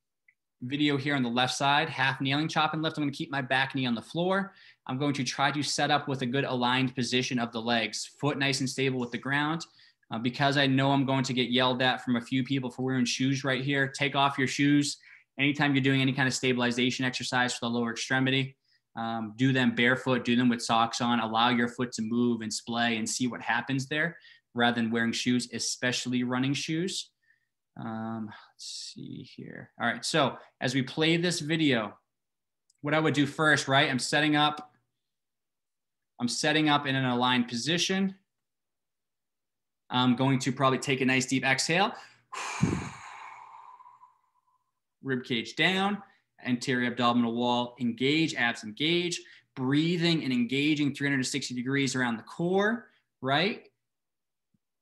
video here on the left side, half kneeling chop and lift, I'm going to keep my back knee on the floor. I'm going to try to set up with a good aligned position of the legs, foot nice and stable with the ground. Because I know I'm going to get yelled at from a few people for wearing shoes right here, take off your shoes. Anytime you're doing any kind of stabilization exercise for the lower extremity, do them barefoot, do them with socks on, allow your foot to move and splay and see what happens there rather than wearing shoes, especially running shoes. Let's see here. All right, so as we play this video, what I would do first, right? I'm setting up in an aligned position. I'm going to probably take a nice deep exhale. Rib cage down, anterior abdominal wall engage, abs engage, breathing and engaging 360 degrees around the core, right?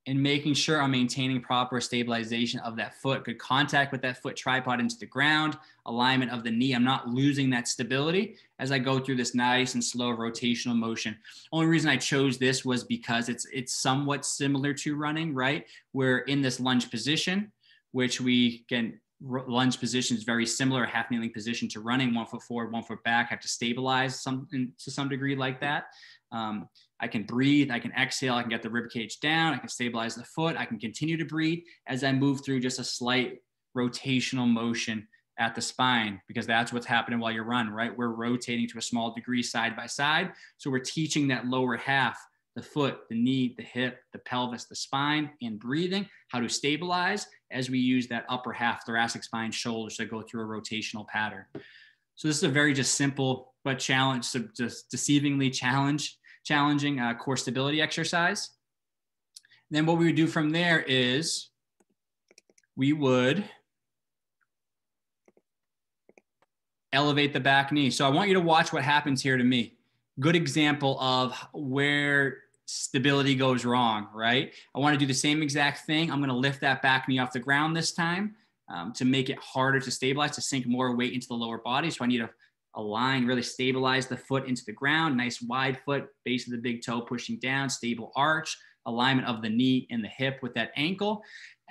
And making sure I'm maintaining proper stabilization of that foot, good contact with that foot tripod into the ground, alignment of the knee. I'm not losing that stability as I go through this nice and slow rotational motion. Only reason I chose this was because it's somewhat similar to running, right? We're in this lunge position, which we can. Lunge position is very similar, half kneeling position to running, 1 foot forward, 1 foot back, have to stabilize to some degree like that. I can breathe, I can exhale, I can get the rib cage down, I can stabilize the foot, I can continue to breathe as I move through just a slight rotational motion at the spine, because that's what's happening while you run, right? We're rotating to a small degree side by side. So we're teaching that lower half, the foot, the knee, the hip, the pelvis, the spine, and breathing, how to stabilize as we use that upper half, thoracic spine, shoulders to go through a rotational pattern. So this is a very just simple, but challenging core stability exercise. And then what we would do from there is we would elevate the back knee. So I want you to watch what happens here to me. good example of where stability goes wrong, right? I want to do the same exact thing. I'm going to lift that back knee off the ground this time to make it harder to stabilize, to sink more weight into the lower body. So I need to align, really stabilize the foot into the ground, nice wide foot, base of the big toe pushing down, stable arch, alignment of the knee and the hip with that ankle.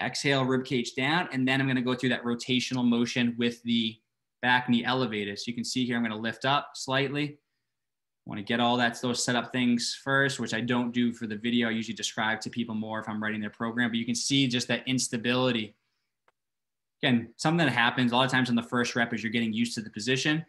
Exhale, rib cage down, and then I'm going to go through that rotational motion with the back knee elevated. So you can see here, I'm going to lift up slightly. I want to get all that, those setup things first, which I don't do for the video. I usually describe to people more if I'm writing their program, but you can see just that instability. Again, something that happens a lot of times on the first rep is you're getting used to the position.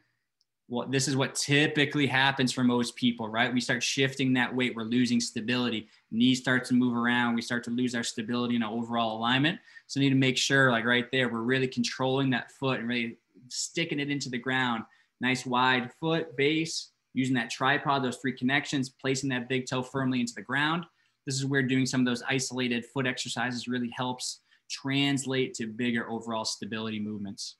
Well, this is what typically happens for most people, right? We start shifting that weight. We're losing stability. Knees start to move around. We start to lose our stability and our overall alignment. So we need to make sure, like right there, we're really controlling that foot and really sticking it into the ground. Nice wide foot base, using that tripod, those three connections, placing that big toe firmly into the ground. This is where doing some of those isolated foot exercises really helps translate to bigger overall stability movements.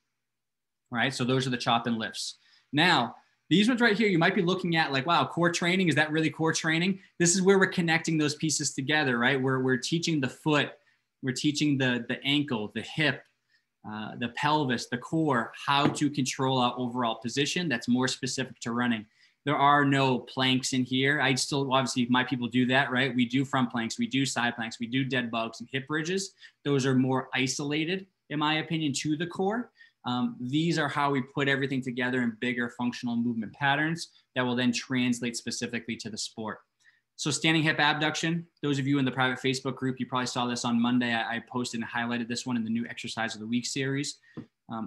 All right, so those are the chop and lifts. Now, these ones right here, you might be looking at like, wow, core training, is that really core training? This is where we're connecting those pieces together, right? We're teaching the foot, we're teaching the ankle, the hip, the pelvis, the core, how to control our overall position that's more specific to running. There are no planks in here. I still, obviously my people do that, right? We do front planks, we do side planks, we do dead bugs and hip bridges. Those are more isolated, in my opinion, to the core. These are how we put everything together in bigger functional movement patterns that will then translate specifically to the sport. So standing hip abduction, those of you in the private Facebook group, you probably saw this on Monday. I posted and highlighted this one in the new exercise of the week series.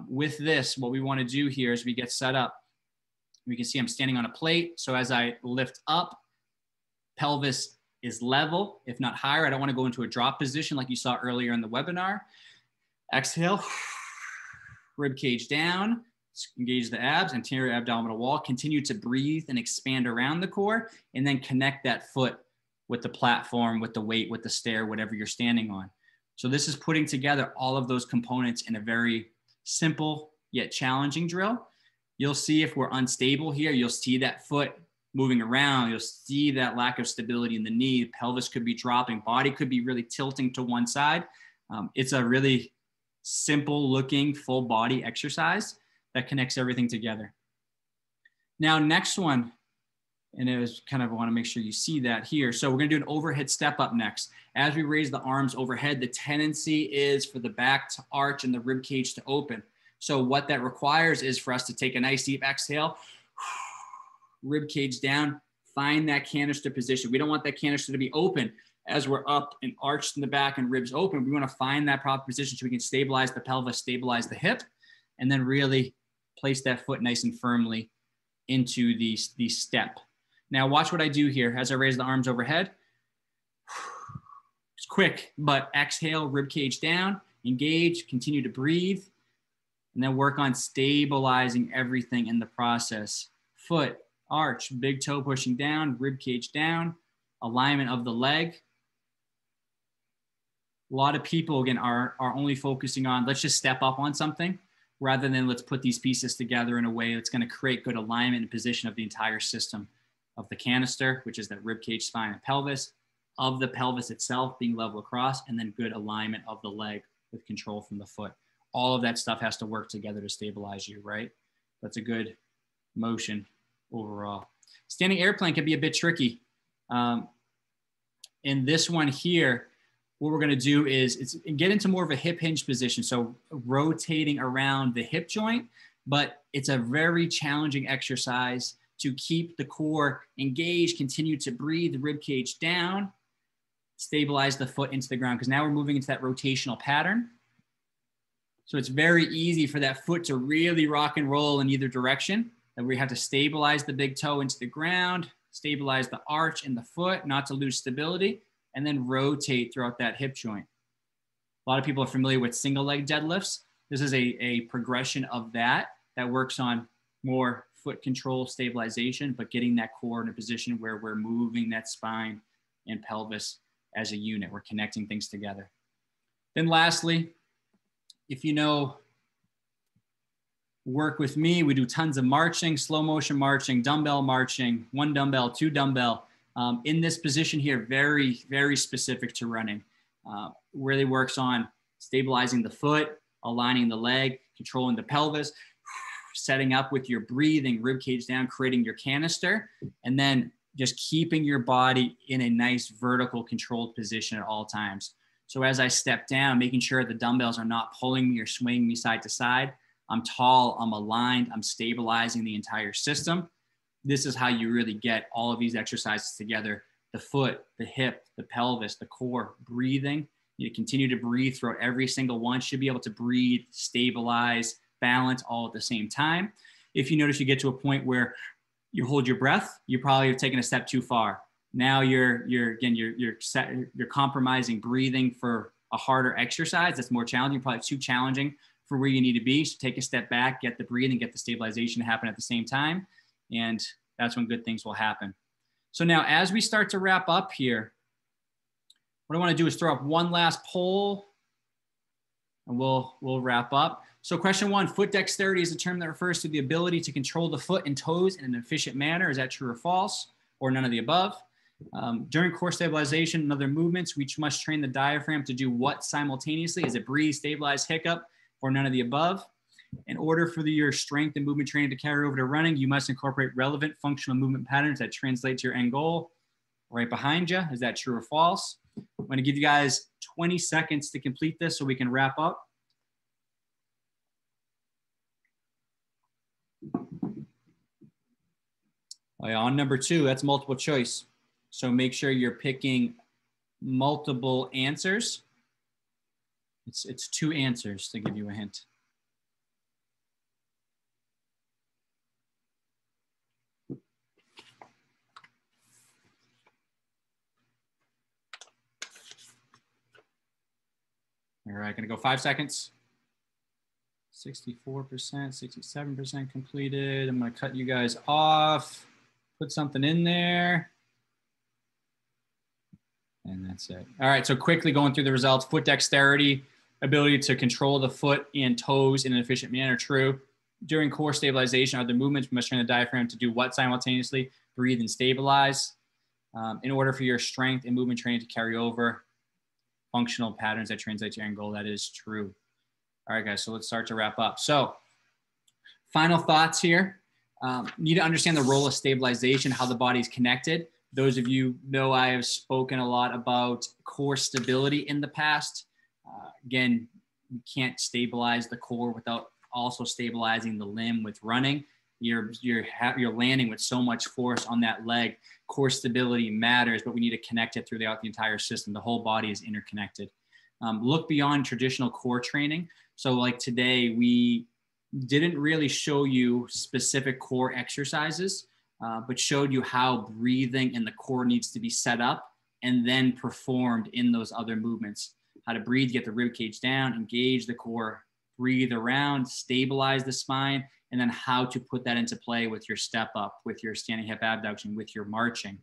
With this, what we want to do here is we get set up. We can see I'm standing on a plate. So as I lift up, pelvis is level, if not higher. I don't want to go into a drop position like you saw earlier in the webinar. Exhale. Rib cage down, engage the abs, anterior abdominal wall, continue to breathe and expand around the core, and then connect that foot with the platform, with the weight, with the stair, whatever you're standing on. So this is putting together all of those components in a very simple yet challenging drill. You'll see if we're unstable here, you'll see that foot moving around, you'll see that lack of stability in the knee, the pelvis could be dropping, body could be really tilting to one side. It's a really simple looking full body exercise that connects everything together. Now, next one, and it was kind of, I want to make sure you see that here. So we're going to do an overhead step up next. As we raise the arms overhead, the tendency is for the back to arch and the rib cage to open. So what that requires is for us to take a nice deep exhale, rib cage down, find that canister position. We don't want that canister to be open. As we're up and arched in the back and ribs open, we want to find that proper position so we can stabilize the pelvis, stabilize the hip, and then really place that foot nice and firmly into the step. Now watch what I do here. As I raise the arms overhead, it's quick, but exhale, rib cage down, engage, continue to breathe, and then work on stabilizing everything in the process. Foot, arch, big toe pushing down, rib cage down, alignment of the leg. A lot of people, again, are only focusing on, let's just step up on something rather than let's put these pieces together in a way that's going to create good alignment and position of the entire system of the canister, which is that rib cage, spine, and pelvis, of the pelvis itself being level across, and then good alignment of the leg with control from the foot. All of that stuff has to work together to stabilize you, right? That's a good motion overall. Standing air plank can be a bit tricky. In this one here, what we're going to do is get into more of a hip hinge position. So rotating around the hip joint, but it's a very challenging exercise to keep the core engaged, continue to breathe, the rib cage down, stabilize the foot into the ground, because now we're moving into that rotational pattern. So it's very easy for that foot to really rock and roll in either direction. And we have to stabilize the big toe into the ground, stabilize the arch and the foot, not to lose stability, and then rotate throughout that hip joint. A lot of people are familiar with single leg deadlifts. This is a progression of that works on more foot control stabilization, but getting that core in a position where we're moving that spine and pelvis as a unit. We're connecting things together. Then lastly, if you know work with me. We do tons of marching, slow motion marching, dumbbell marching, one dumbbell, two dumbbell. In this position here, very, very specific to running, really works on stabilizing the foot, aligning the leg, controlling the pelvis, setting up with your breathing, rib cage down, creating your canister, and then just keeping your body in a nice vertical controlled position at all times. So as I step down, making sure the dumbbells are not pulling me or swinging me side to side. I'm tall, I'm aligned, I'm stabilizing the entire system. This is how you really get all of these exercises together: the foot, the hip, the pelvis, the core, breathing. You continue to breathe throughout every single one. Should be able to breathe, stabilize, balance all at the same time. If you notice you get to a point where you hold your breath, you probably have taken a step too far. Now you're compromising breathing for a harder exercise that's more challenging, probably too challenging for where you need to be. So take a step back, get the breathing, get the stabilization to happen at the same time. And that's when good things will happen. So now as we start to wrap up here, what I want to do is throw up one last poll and we'll wrap up. So question one, foot dexterity is a term that refers to the ability to control the foot and toes in an efficient manner. Is that true or false, or none of the above? During core stabilization and other movements, we must train the diaphragm to do what simultaneously? Is it breathe, stabilize, hiccup, or none of the above? In order for your strength and movement training to carry over to running, you must incorporate relevant functional movement patterns that translate to your end goal. Right behind you, is that true or false? I'm going to give you guys 20 seconds to complete this so we can wrap up. Right, on number two, that's multiple choice. So make sure you're picking multiple answers. It's two answers to give you a hint. All right, gonna go 5 seconds. 64%, 67% completed. I'm gonna cut you guys off, put something in there, and that's it. All right, so quickly going through the results. Foot dexterity, ability to control the foot and toes in an efficient manner, true. During core stabilization, other movements, we must train the diaphragm to do what simultaneously? Breathe and stabilize. In order for your strength and movement training to carry over functional patterns that translate to your end goal, that is true. All right, guys, so let's start to wrap up. So final thoughts here. Need to understand the role of stabilization, how the body is connected. Those of you know I have spoken a lot about core stability in the past. Again, you can't stabilize the core without also stabilizing the limb with running. You're landing with so much force on that leg. Core stability matters, but we need to connect it throughout the entire system. The whole body is interconnected. Look beyond traditional core training. So like today, we didn't really show you specific core exercises, but showed you how breathing and the core needs to be set up and then performed in those other movements. How to breathe, get the rib cage down, engage the core, breathe around, stabilize the spine, and then how to put that into play with your step up, with your standing hip abduction, with your marching.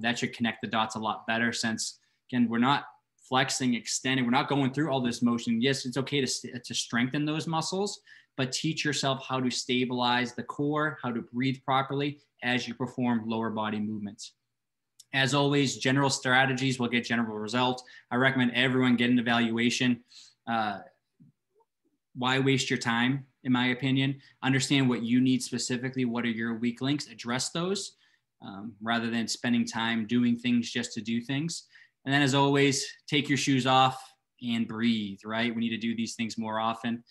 That should connect the dots a lot better, since, again, we're not flexing, extending, we're not going through all this motion. Yes, it's okay to strengthen those muscles, but teach yourself how to stabilize the core, how to breathe properly as you perform lower body movements. As always, general strategies will get general results. I recommend everyone get an evaluation. Why waste your time, in my opinion? Understand what you need specifically. What are your weak links? Address those rather than spending time doing things just to do things. And then as always, take your shoes off and breathe, right? We need to do these things more often.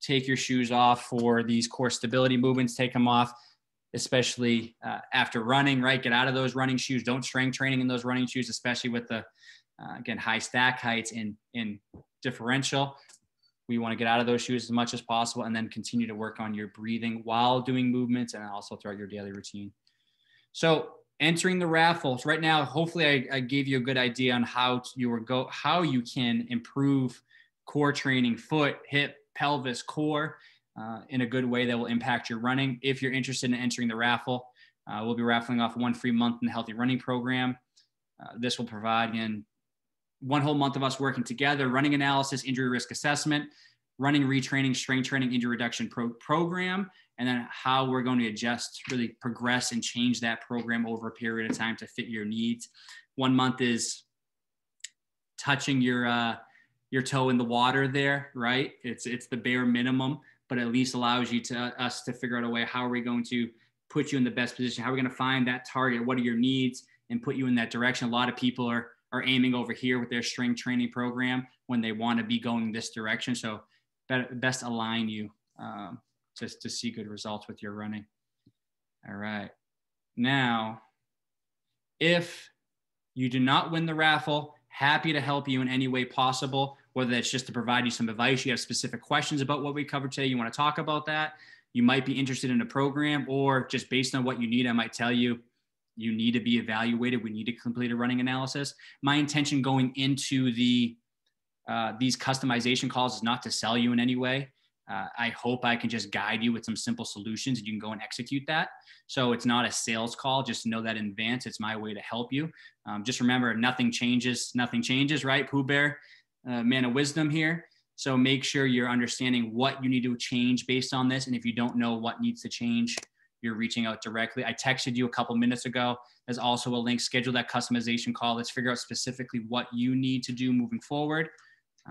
Take your shoes off for these core stability movements, take them off, especially after running, right? Get out of those running shoes. Don't strength training in those running shoes, especially with the, again, high stack heights in differential. We want to get out of those shoes as much as possible and then continue to work on your breathing while doing movements and also throughout your daily routine. So entering the raffles right now, hopefully I gave you a good idea on how you can improve core training, foot, hip, pelvis, core in a good way that will impact your running. If you're interested in entering the raffle, we'll be raffling off one free month in the Healthy Running Program. This will provide, again, one whole month of us working together, running analysis, injury risk assessment, running, retraining, strength training, injury reduction program, and then how we're going to adjust, really progress and change that program over a period of time to fit your needs. 1 month is touching your toe in the water there, right? It's the bare minimum, but at least allows you to us to figure out a way, how are we going to put you in the best position? How are we going to find that target? What are your needs? And put you in that direction. A lot of people are aiming over here with their strength training program when they want to be going this direction. So best align you just to see good results with your running. All right. Now, if you do not win the raffle, happy to help you in any way possible, whether that's just to provide you some advice, you have specific questions about what we covered today, you want to talk about that, you might be interested in a program, or just based on what you need, I might tell you, you need to be evaluated. We need to complete a running analysis. My intention going into the these customization calls is not to sell you in any way. I hope I can just guide you with some simple solutions and you can go and execute that. So it's not a sales call, just know that in advance. It's my way to help you. Just remember, nothing changes, right? Pooh Bear, man of wisdom here. So make sure you're understanding what you need to change based on this. And if you don't know what needs to change, you're reaching out directly. I texted you a couple minutes ago. There's also a link, schedule that customization call. Let's figure out specifically what you need to do moving forward.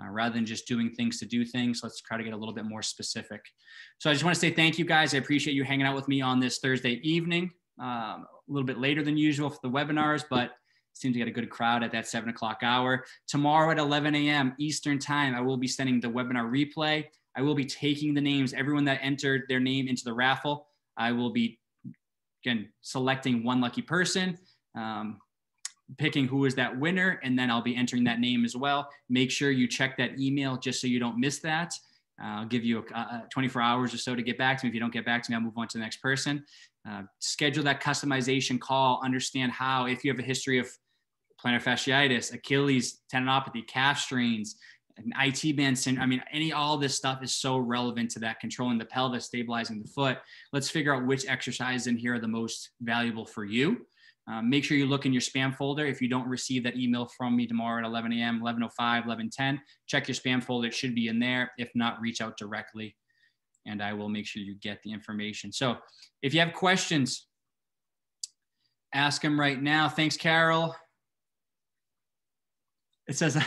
Rather than just doing things to do things, let's try to get a little bit more specific. So I just want to say thank you guys. I appreciate you hanging out with me on this Thursday evening, a little bit later than usual for the webinars, but seems to get a good crowd at that 7 o'clock hour. Tomorrow at 11 a.m. Eastern time, I will be sending the webinar replay. I will be taking the names, everyone that entered their name into the raffle. I will be, again, selecting one lucky person, picking who is that winner, and then I'll be entering that name as well. Make sure you check that email just so you don't miss that. I'll give you 24 hours or so to get back to me. If you don't get back to me, I'll move on to the next person. Schedule that customization call. Understand how, if you have a history of plantar fasciitis, Achilles tendinopathy, calf strains, an IT band syndrome, I mean, all this stuff is so relevant to that, controlling the pelvis, stabilizing the foot. Let's figure out which exercises in here are the most valuable for you. Make sure you look in your spam folder. If you don't receive that email from me tomorrow at 11 a.m., 11:05, 11:10, check your spam folder. It should be in there. If not, reach out directly, and I will make sure you get the information. So if you have questions, ask them right now. Thanks, Carol. It says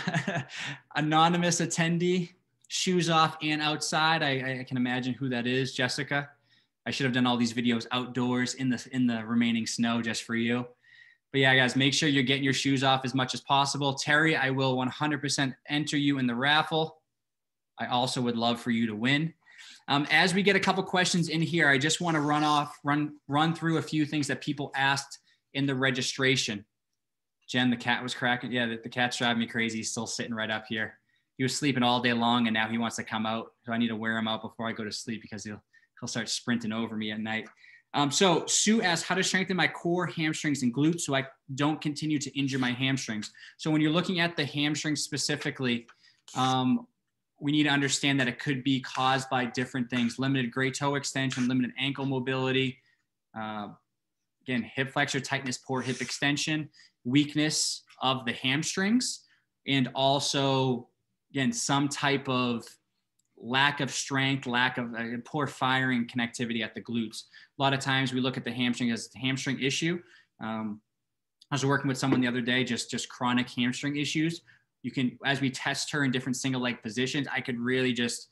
anonymous attendee, shoes off and outside. I can imagine who that is, Jessica. I should have done all these videos outdoors in the remaining snow just for you. But yeah, guys, make sure you're getting your shoes off as much as possible. Terry, I will 100% enter you in the raffle. I also would love for you to win. As we get a couple questions in here, I just want to run through a few things that people asked in the registration. Jen, the cat was cracking. Yeah, the cat's driving me crazy. He's still sitting right up here. He was sleeping all day long, and now he wants to come out. So I need to wear him out before I go to sleep because he'll start sprinting over me at night. So Sue asked how to strengthen my core, hamstrings, and glutes so I don't continue to injure my hamstrings. So when you're looking at the hamstrings specifically, we need to understand that it could be caused by different things: limited great toe extension, limited ankle mobility, again, hip flexor tightness, poor hip extension, weakness of the hamstrings, and also, again, some type of lack of strength, lack of poor firing connectivity at the glutes. A lot of times we look at the hamstring as a hamstring issue. I was working with someone the other day, just chronic hamstring issues. You can, as we test her in different single leg positions, I could really just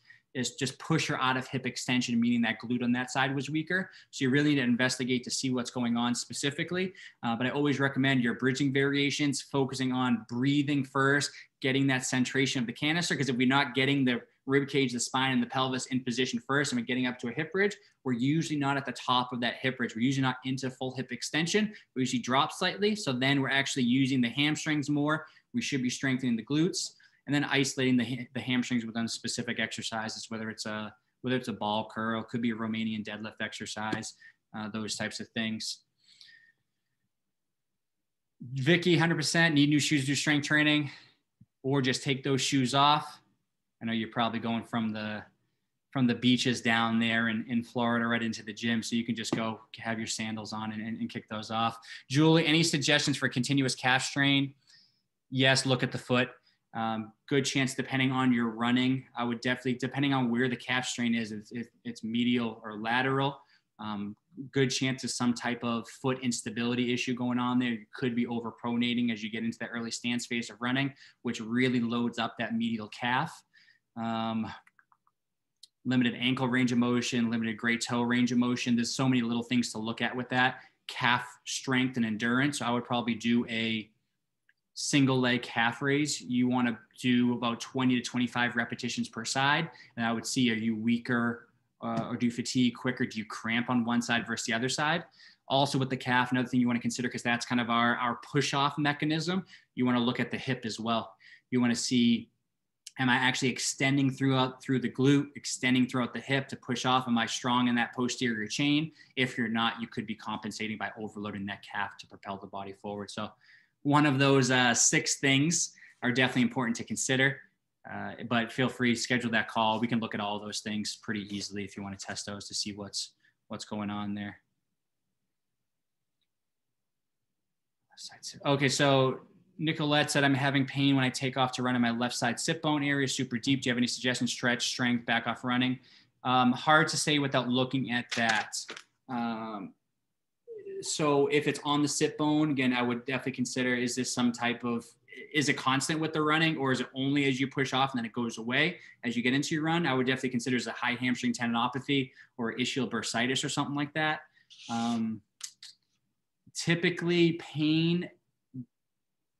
push her out of hip extension, meaning that glute on that side was weaker. So you really need to investigate to see what's going on specifically. But I always recommend your bridging variations, focusing on breathing first, getting that centration of the canister, because if we're not getting the rib cage, the spine, and the pelvis in position first, and we're getting up to a hip ridge, we're usually not at the top of that hip ridge. We're usually not into full hip extension. We usually drop slightly. So then we're actually using the hamstrings more. We should be strengthening the glutes, and then isolating the hamstrings with specific exercises, whether it's a ball curl, could be a Romanian deadlift exercise, those types of things. Vicky, 100%, need new shoes to do strength training, or just take those shoes off. I know you're probably going from the beaches down there in Florida right into the gym, so you can just go have your sandals on and kick those off. Julie, any suggestions for continuous calf strain? Yes, look at the foot. Good chance, depending on your running, I would definitely, depending on where the calf strain is, if it's medial or lateral, good chance of some type of foot instability issue going on there. You could be overpronating as you get into the early stance phase of running, which really loads up that medial calf. Limited ankle range of motion, limited great toe range of motion. There's so many little things to look at with that. Calf strength and endurance. So I would probably do a single leg calf raise. You want to do about 20 to 25 repetitions per side. And I would see, are you weaker or do you fatigue quicker? Do you cramp on one side versus the other side? Also with the calf, another thing you want to consider, because that's kind of our push-off mechanism. You want to look at the hip as well. You want to see, am I actually extending through the glute, extending throughout the hip to push off? Am I strong in that posterior chain? If you're not, you could be compensating by overloading that calf to propel the body forward. So one of those 6 things are definitely important to consider, but feel free, schedule that call. We can look at all those things pretty easily if you want to test those to see what's going on there. Okay, so Nicolette said, I'm having pain when I take off to run in my left side sit bone area, super deep. Do you have any suggestions? Stretch, strength, back off running? Hard to say without looking at that. So if it's on the sit bone, again, I would definitely consider, is this some type of, is it constant with the running, or is it only as you push off and then it goes away as you get into your run? I would definitely consider as a high hamstring tendinopathy or ischial bursitis or something like that. Typically pain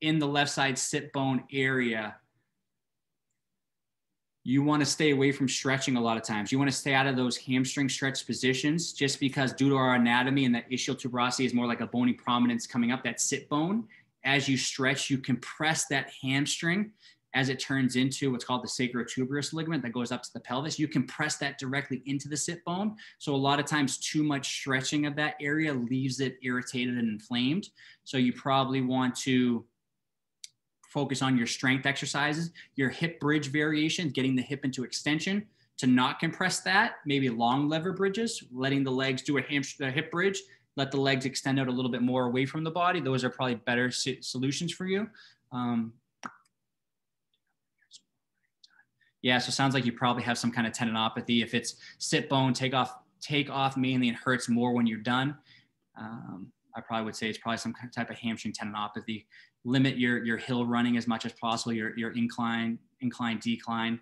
in the left side sit bone area, you want to stay away from stretching a lot of times. You want to stay out of those hamstring stretch positions, just because due to our anatomy and that ischial tuberosity is more like a bony prominence coming up, that sit bone. As you stretch, you compress that hamstring as it turns into what's called the sacrotuberous ligament that goes up to the pelvis. You compress that directly into the sit bone. So a lot of times too much stretching of that area leaves it irritated and inflamed. So you probably want to focus on your strength exercises, your hip bridge variations, getting the hip into extension to not compress that, maybe long lever bridges, letting the legs do a hip bridge, let the legs extend out a little bit more away from the body. Those are probably better solutions for you. Yeah, so sounds like you probably have some kind of tendinopathy. If it's sit bone, take off mainly, and hurts more when you're done. I probably would say it's probably some type of hamstring tendinopathy. Limit your hill running as much as possible, your incline, decline.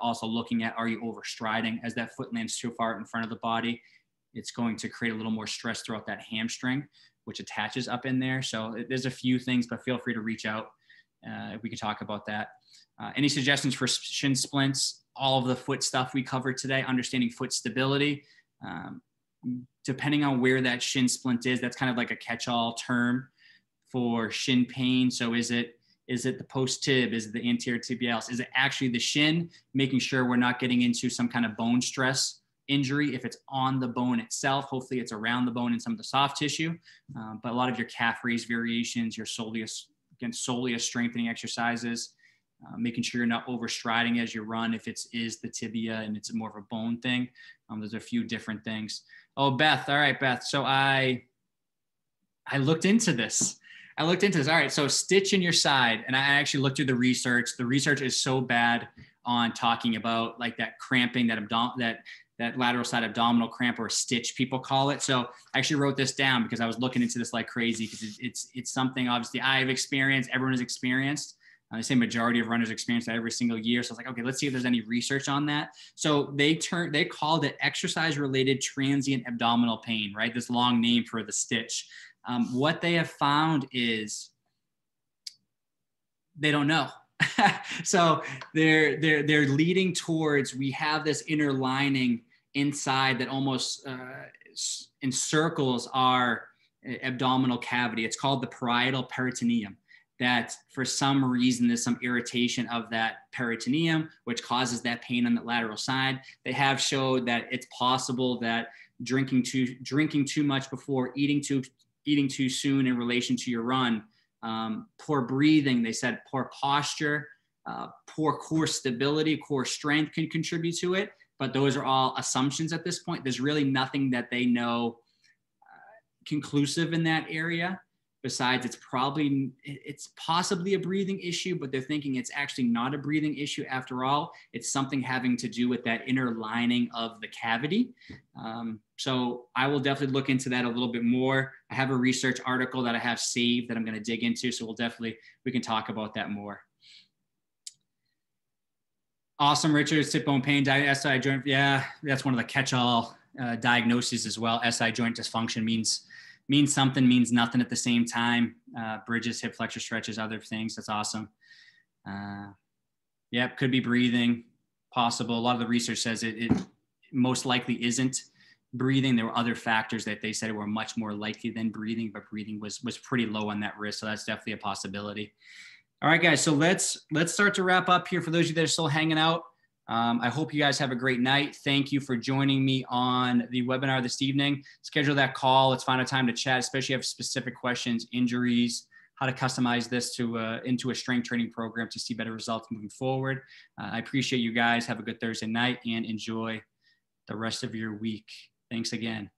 Also looking at, are you overstriding? As that foot lands too far in front of the body, it's going to create a little more stress throughout that hamstring, which attaches up in there. So there's a few things, but feel free to reach out. We can talk about that. Any suggestions for shin splints? All of the foot stuff we covered today, understanding foot stability. Depending on where that shin splint is, that's kind of like a catch-all term for shin pain. So is it the post-tib? Is it the anterior tibialis? Is it actually the shin? Making sure we're not getting into some kind of bone stress injury. If it's on the bone itself, hopefully it's around the bone and some of the soft tissue. But a lot of your calf raise variations, your soleus, again, soleus strengthening exercises, making sure you're not overstriding as you run if it is the tibia and it's more of a bone thing. There's a few different things. Oh, Beth. All right, Beth. So I looked into this. All right. So stitch in your side. And I actually looked through the research. The research is so bad on talking about like that cramping, that lateral side abdominal cramp, or stitch, people call it. So I actually wrote this down because I was looking into this like crazy, because it's something obviously I've experienced, everyone has experienced. They say majority of runners experience that every single year. So I was like, okay, let's see if there's any research on that. So they called it exercise-related transient abdominal pain, right? This long name for the stitch. What they have found is they don't know. So they're leading towards, we have this inner lining inside that almost encircles our abdominal cavity. It's called the parietal peritoneum. That for some reason, there's some irritation of that peritoneum, which causes that pain on the lateral side. They have showed that it's possible that drinking too much before, eating too soon in relation to your run, poor breathing, they said poor posture, poor core stability, core strength can contribute to it. But those are all assumptions at this point. There's really nothing that they know conclusive in that area. Besides, it's possibly a breathing issue, but they're thinking it's actually not a breathing issue after all. It's something having to do with that inner lining of the cavity. So I will definitely look into that a little bit more. I have a research article that I have saved that I'm going to dig into. So we can talk about that more. Awesome, Richard. Sit bone pain, SI joint. Yeah, that's one of the catch-all diagnoses as well. SI joint dysfunction means something, means nothing at the same time. Bridges, hip flexor stretches, other things. That's awesome. Yep, could be breathing, possible. A lot of the research says it most likely isn't breathing. There were other factors that they said were much more likely than breathing, but breathing was pretty low on that risk. So that's definitely a possibility. All right, guys, so let's start to wrap up here. For those of you that are still hanging out, I hope you guys have a great night. Thank you for joining me on the webinar this evening. Schedule that call. Let's find a time to chat, especially if you have specific questions, injuries, how to customize this to into a strength training program to see better results moving forward. I appreciate you guys. Have a good Thursday night and enjoy the rest of your week. Thanks again.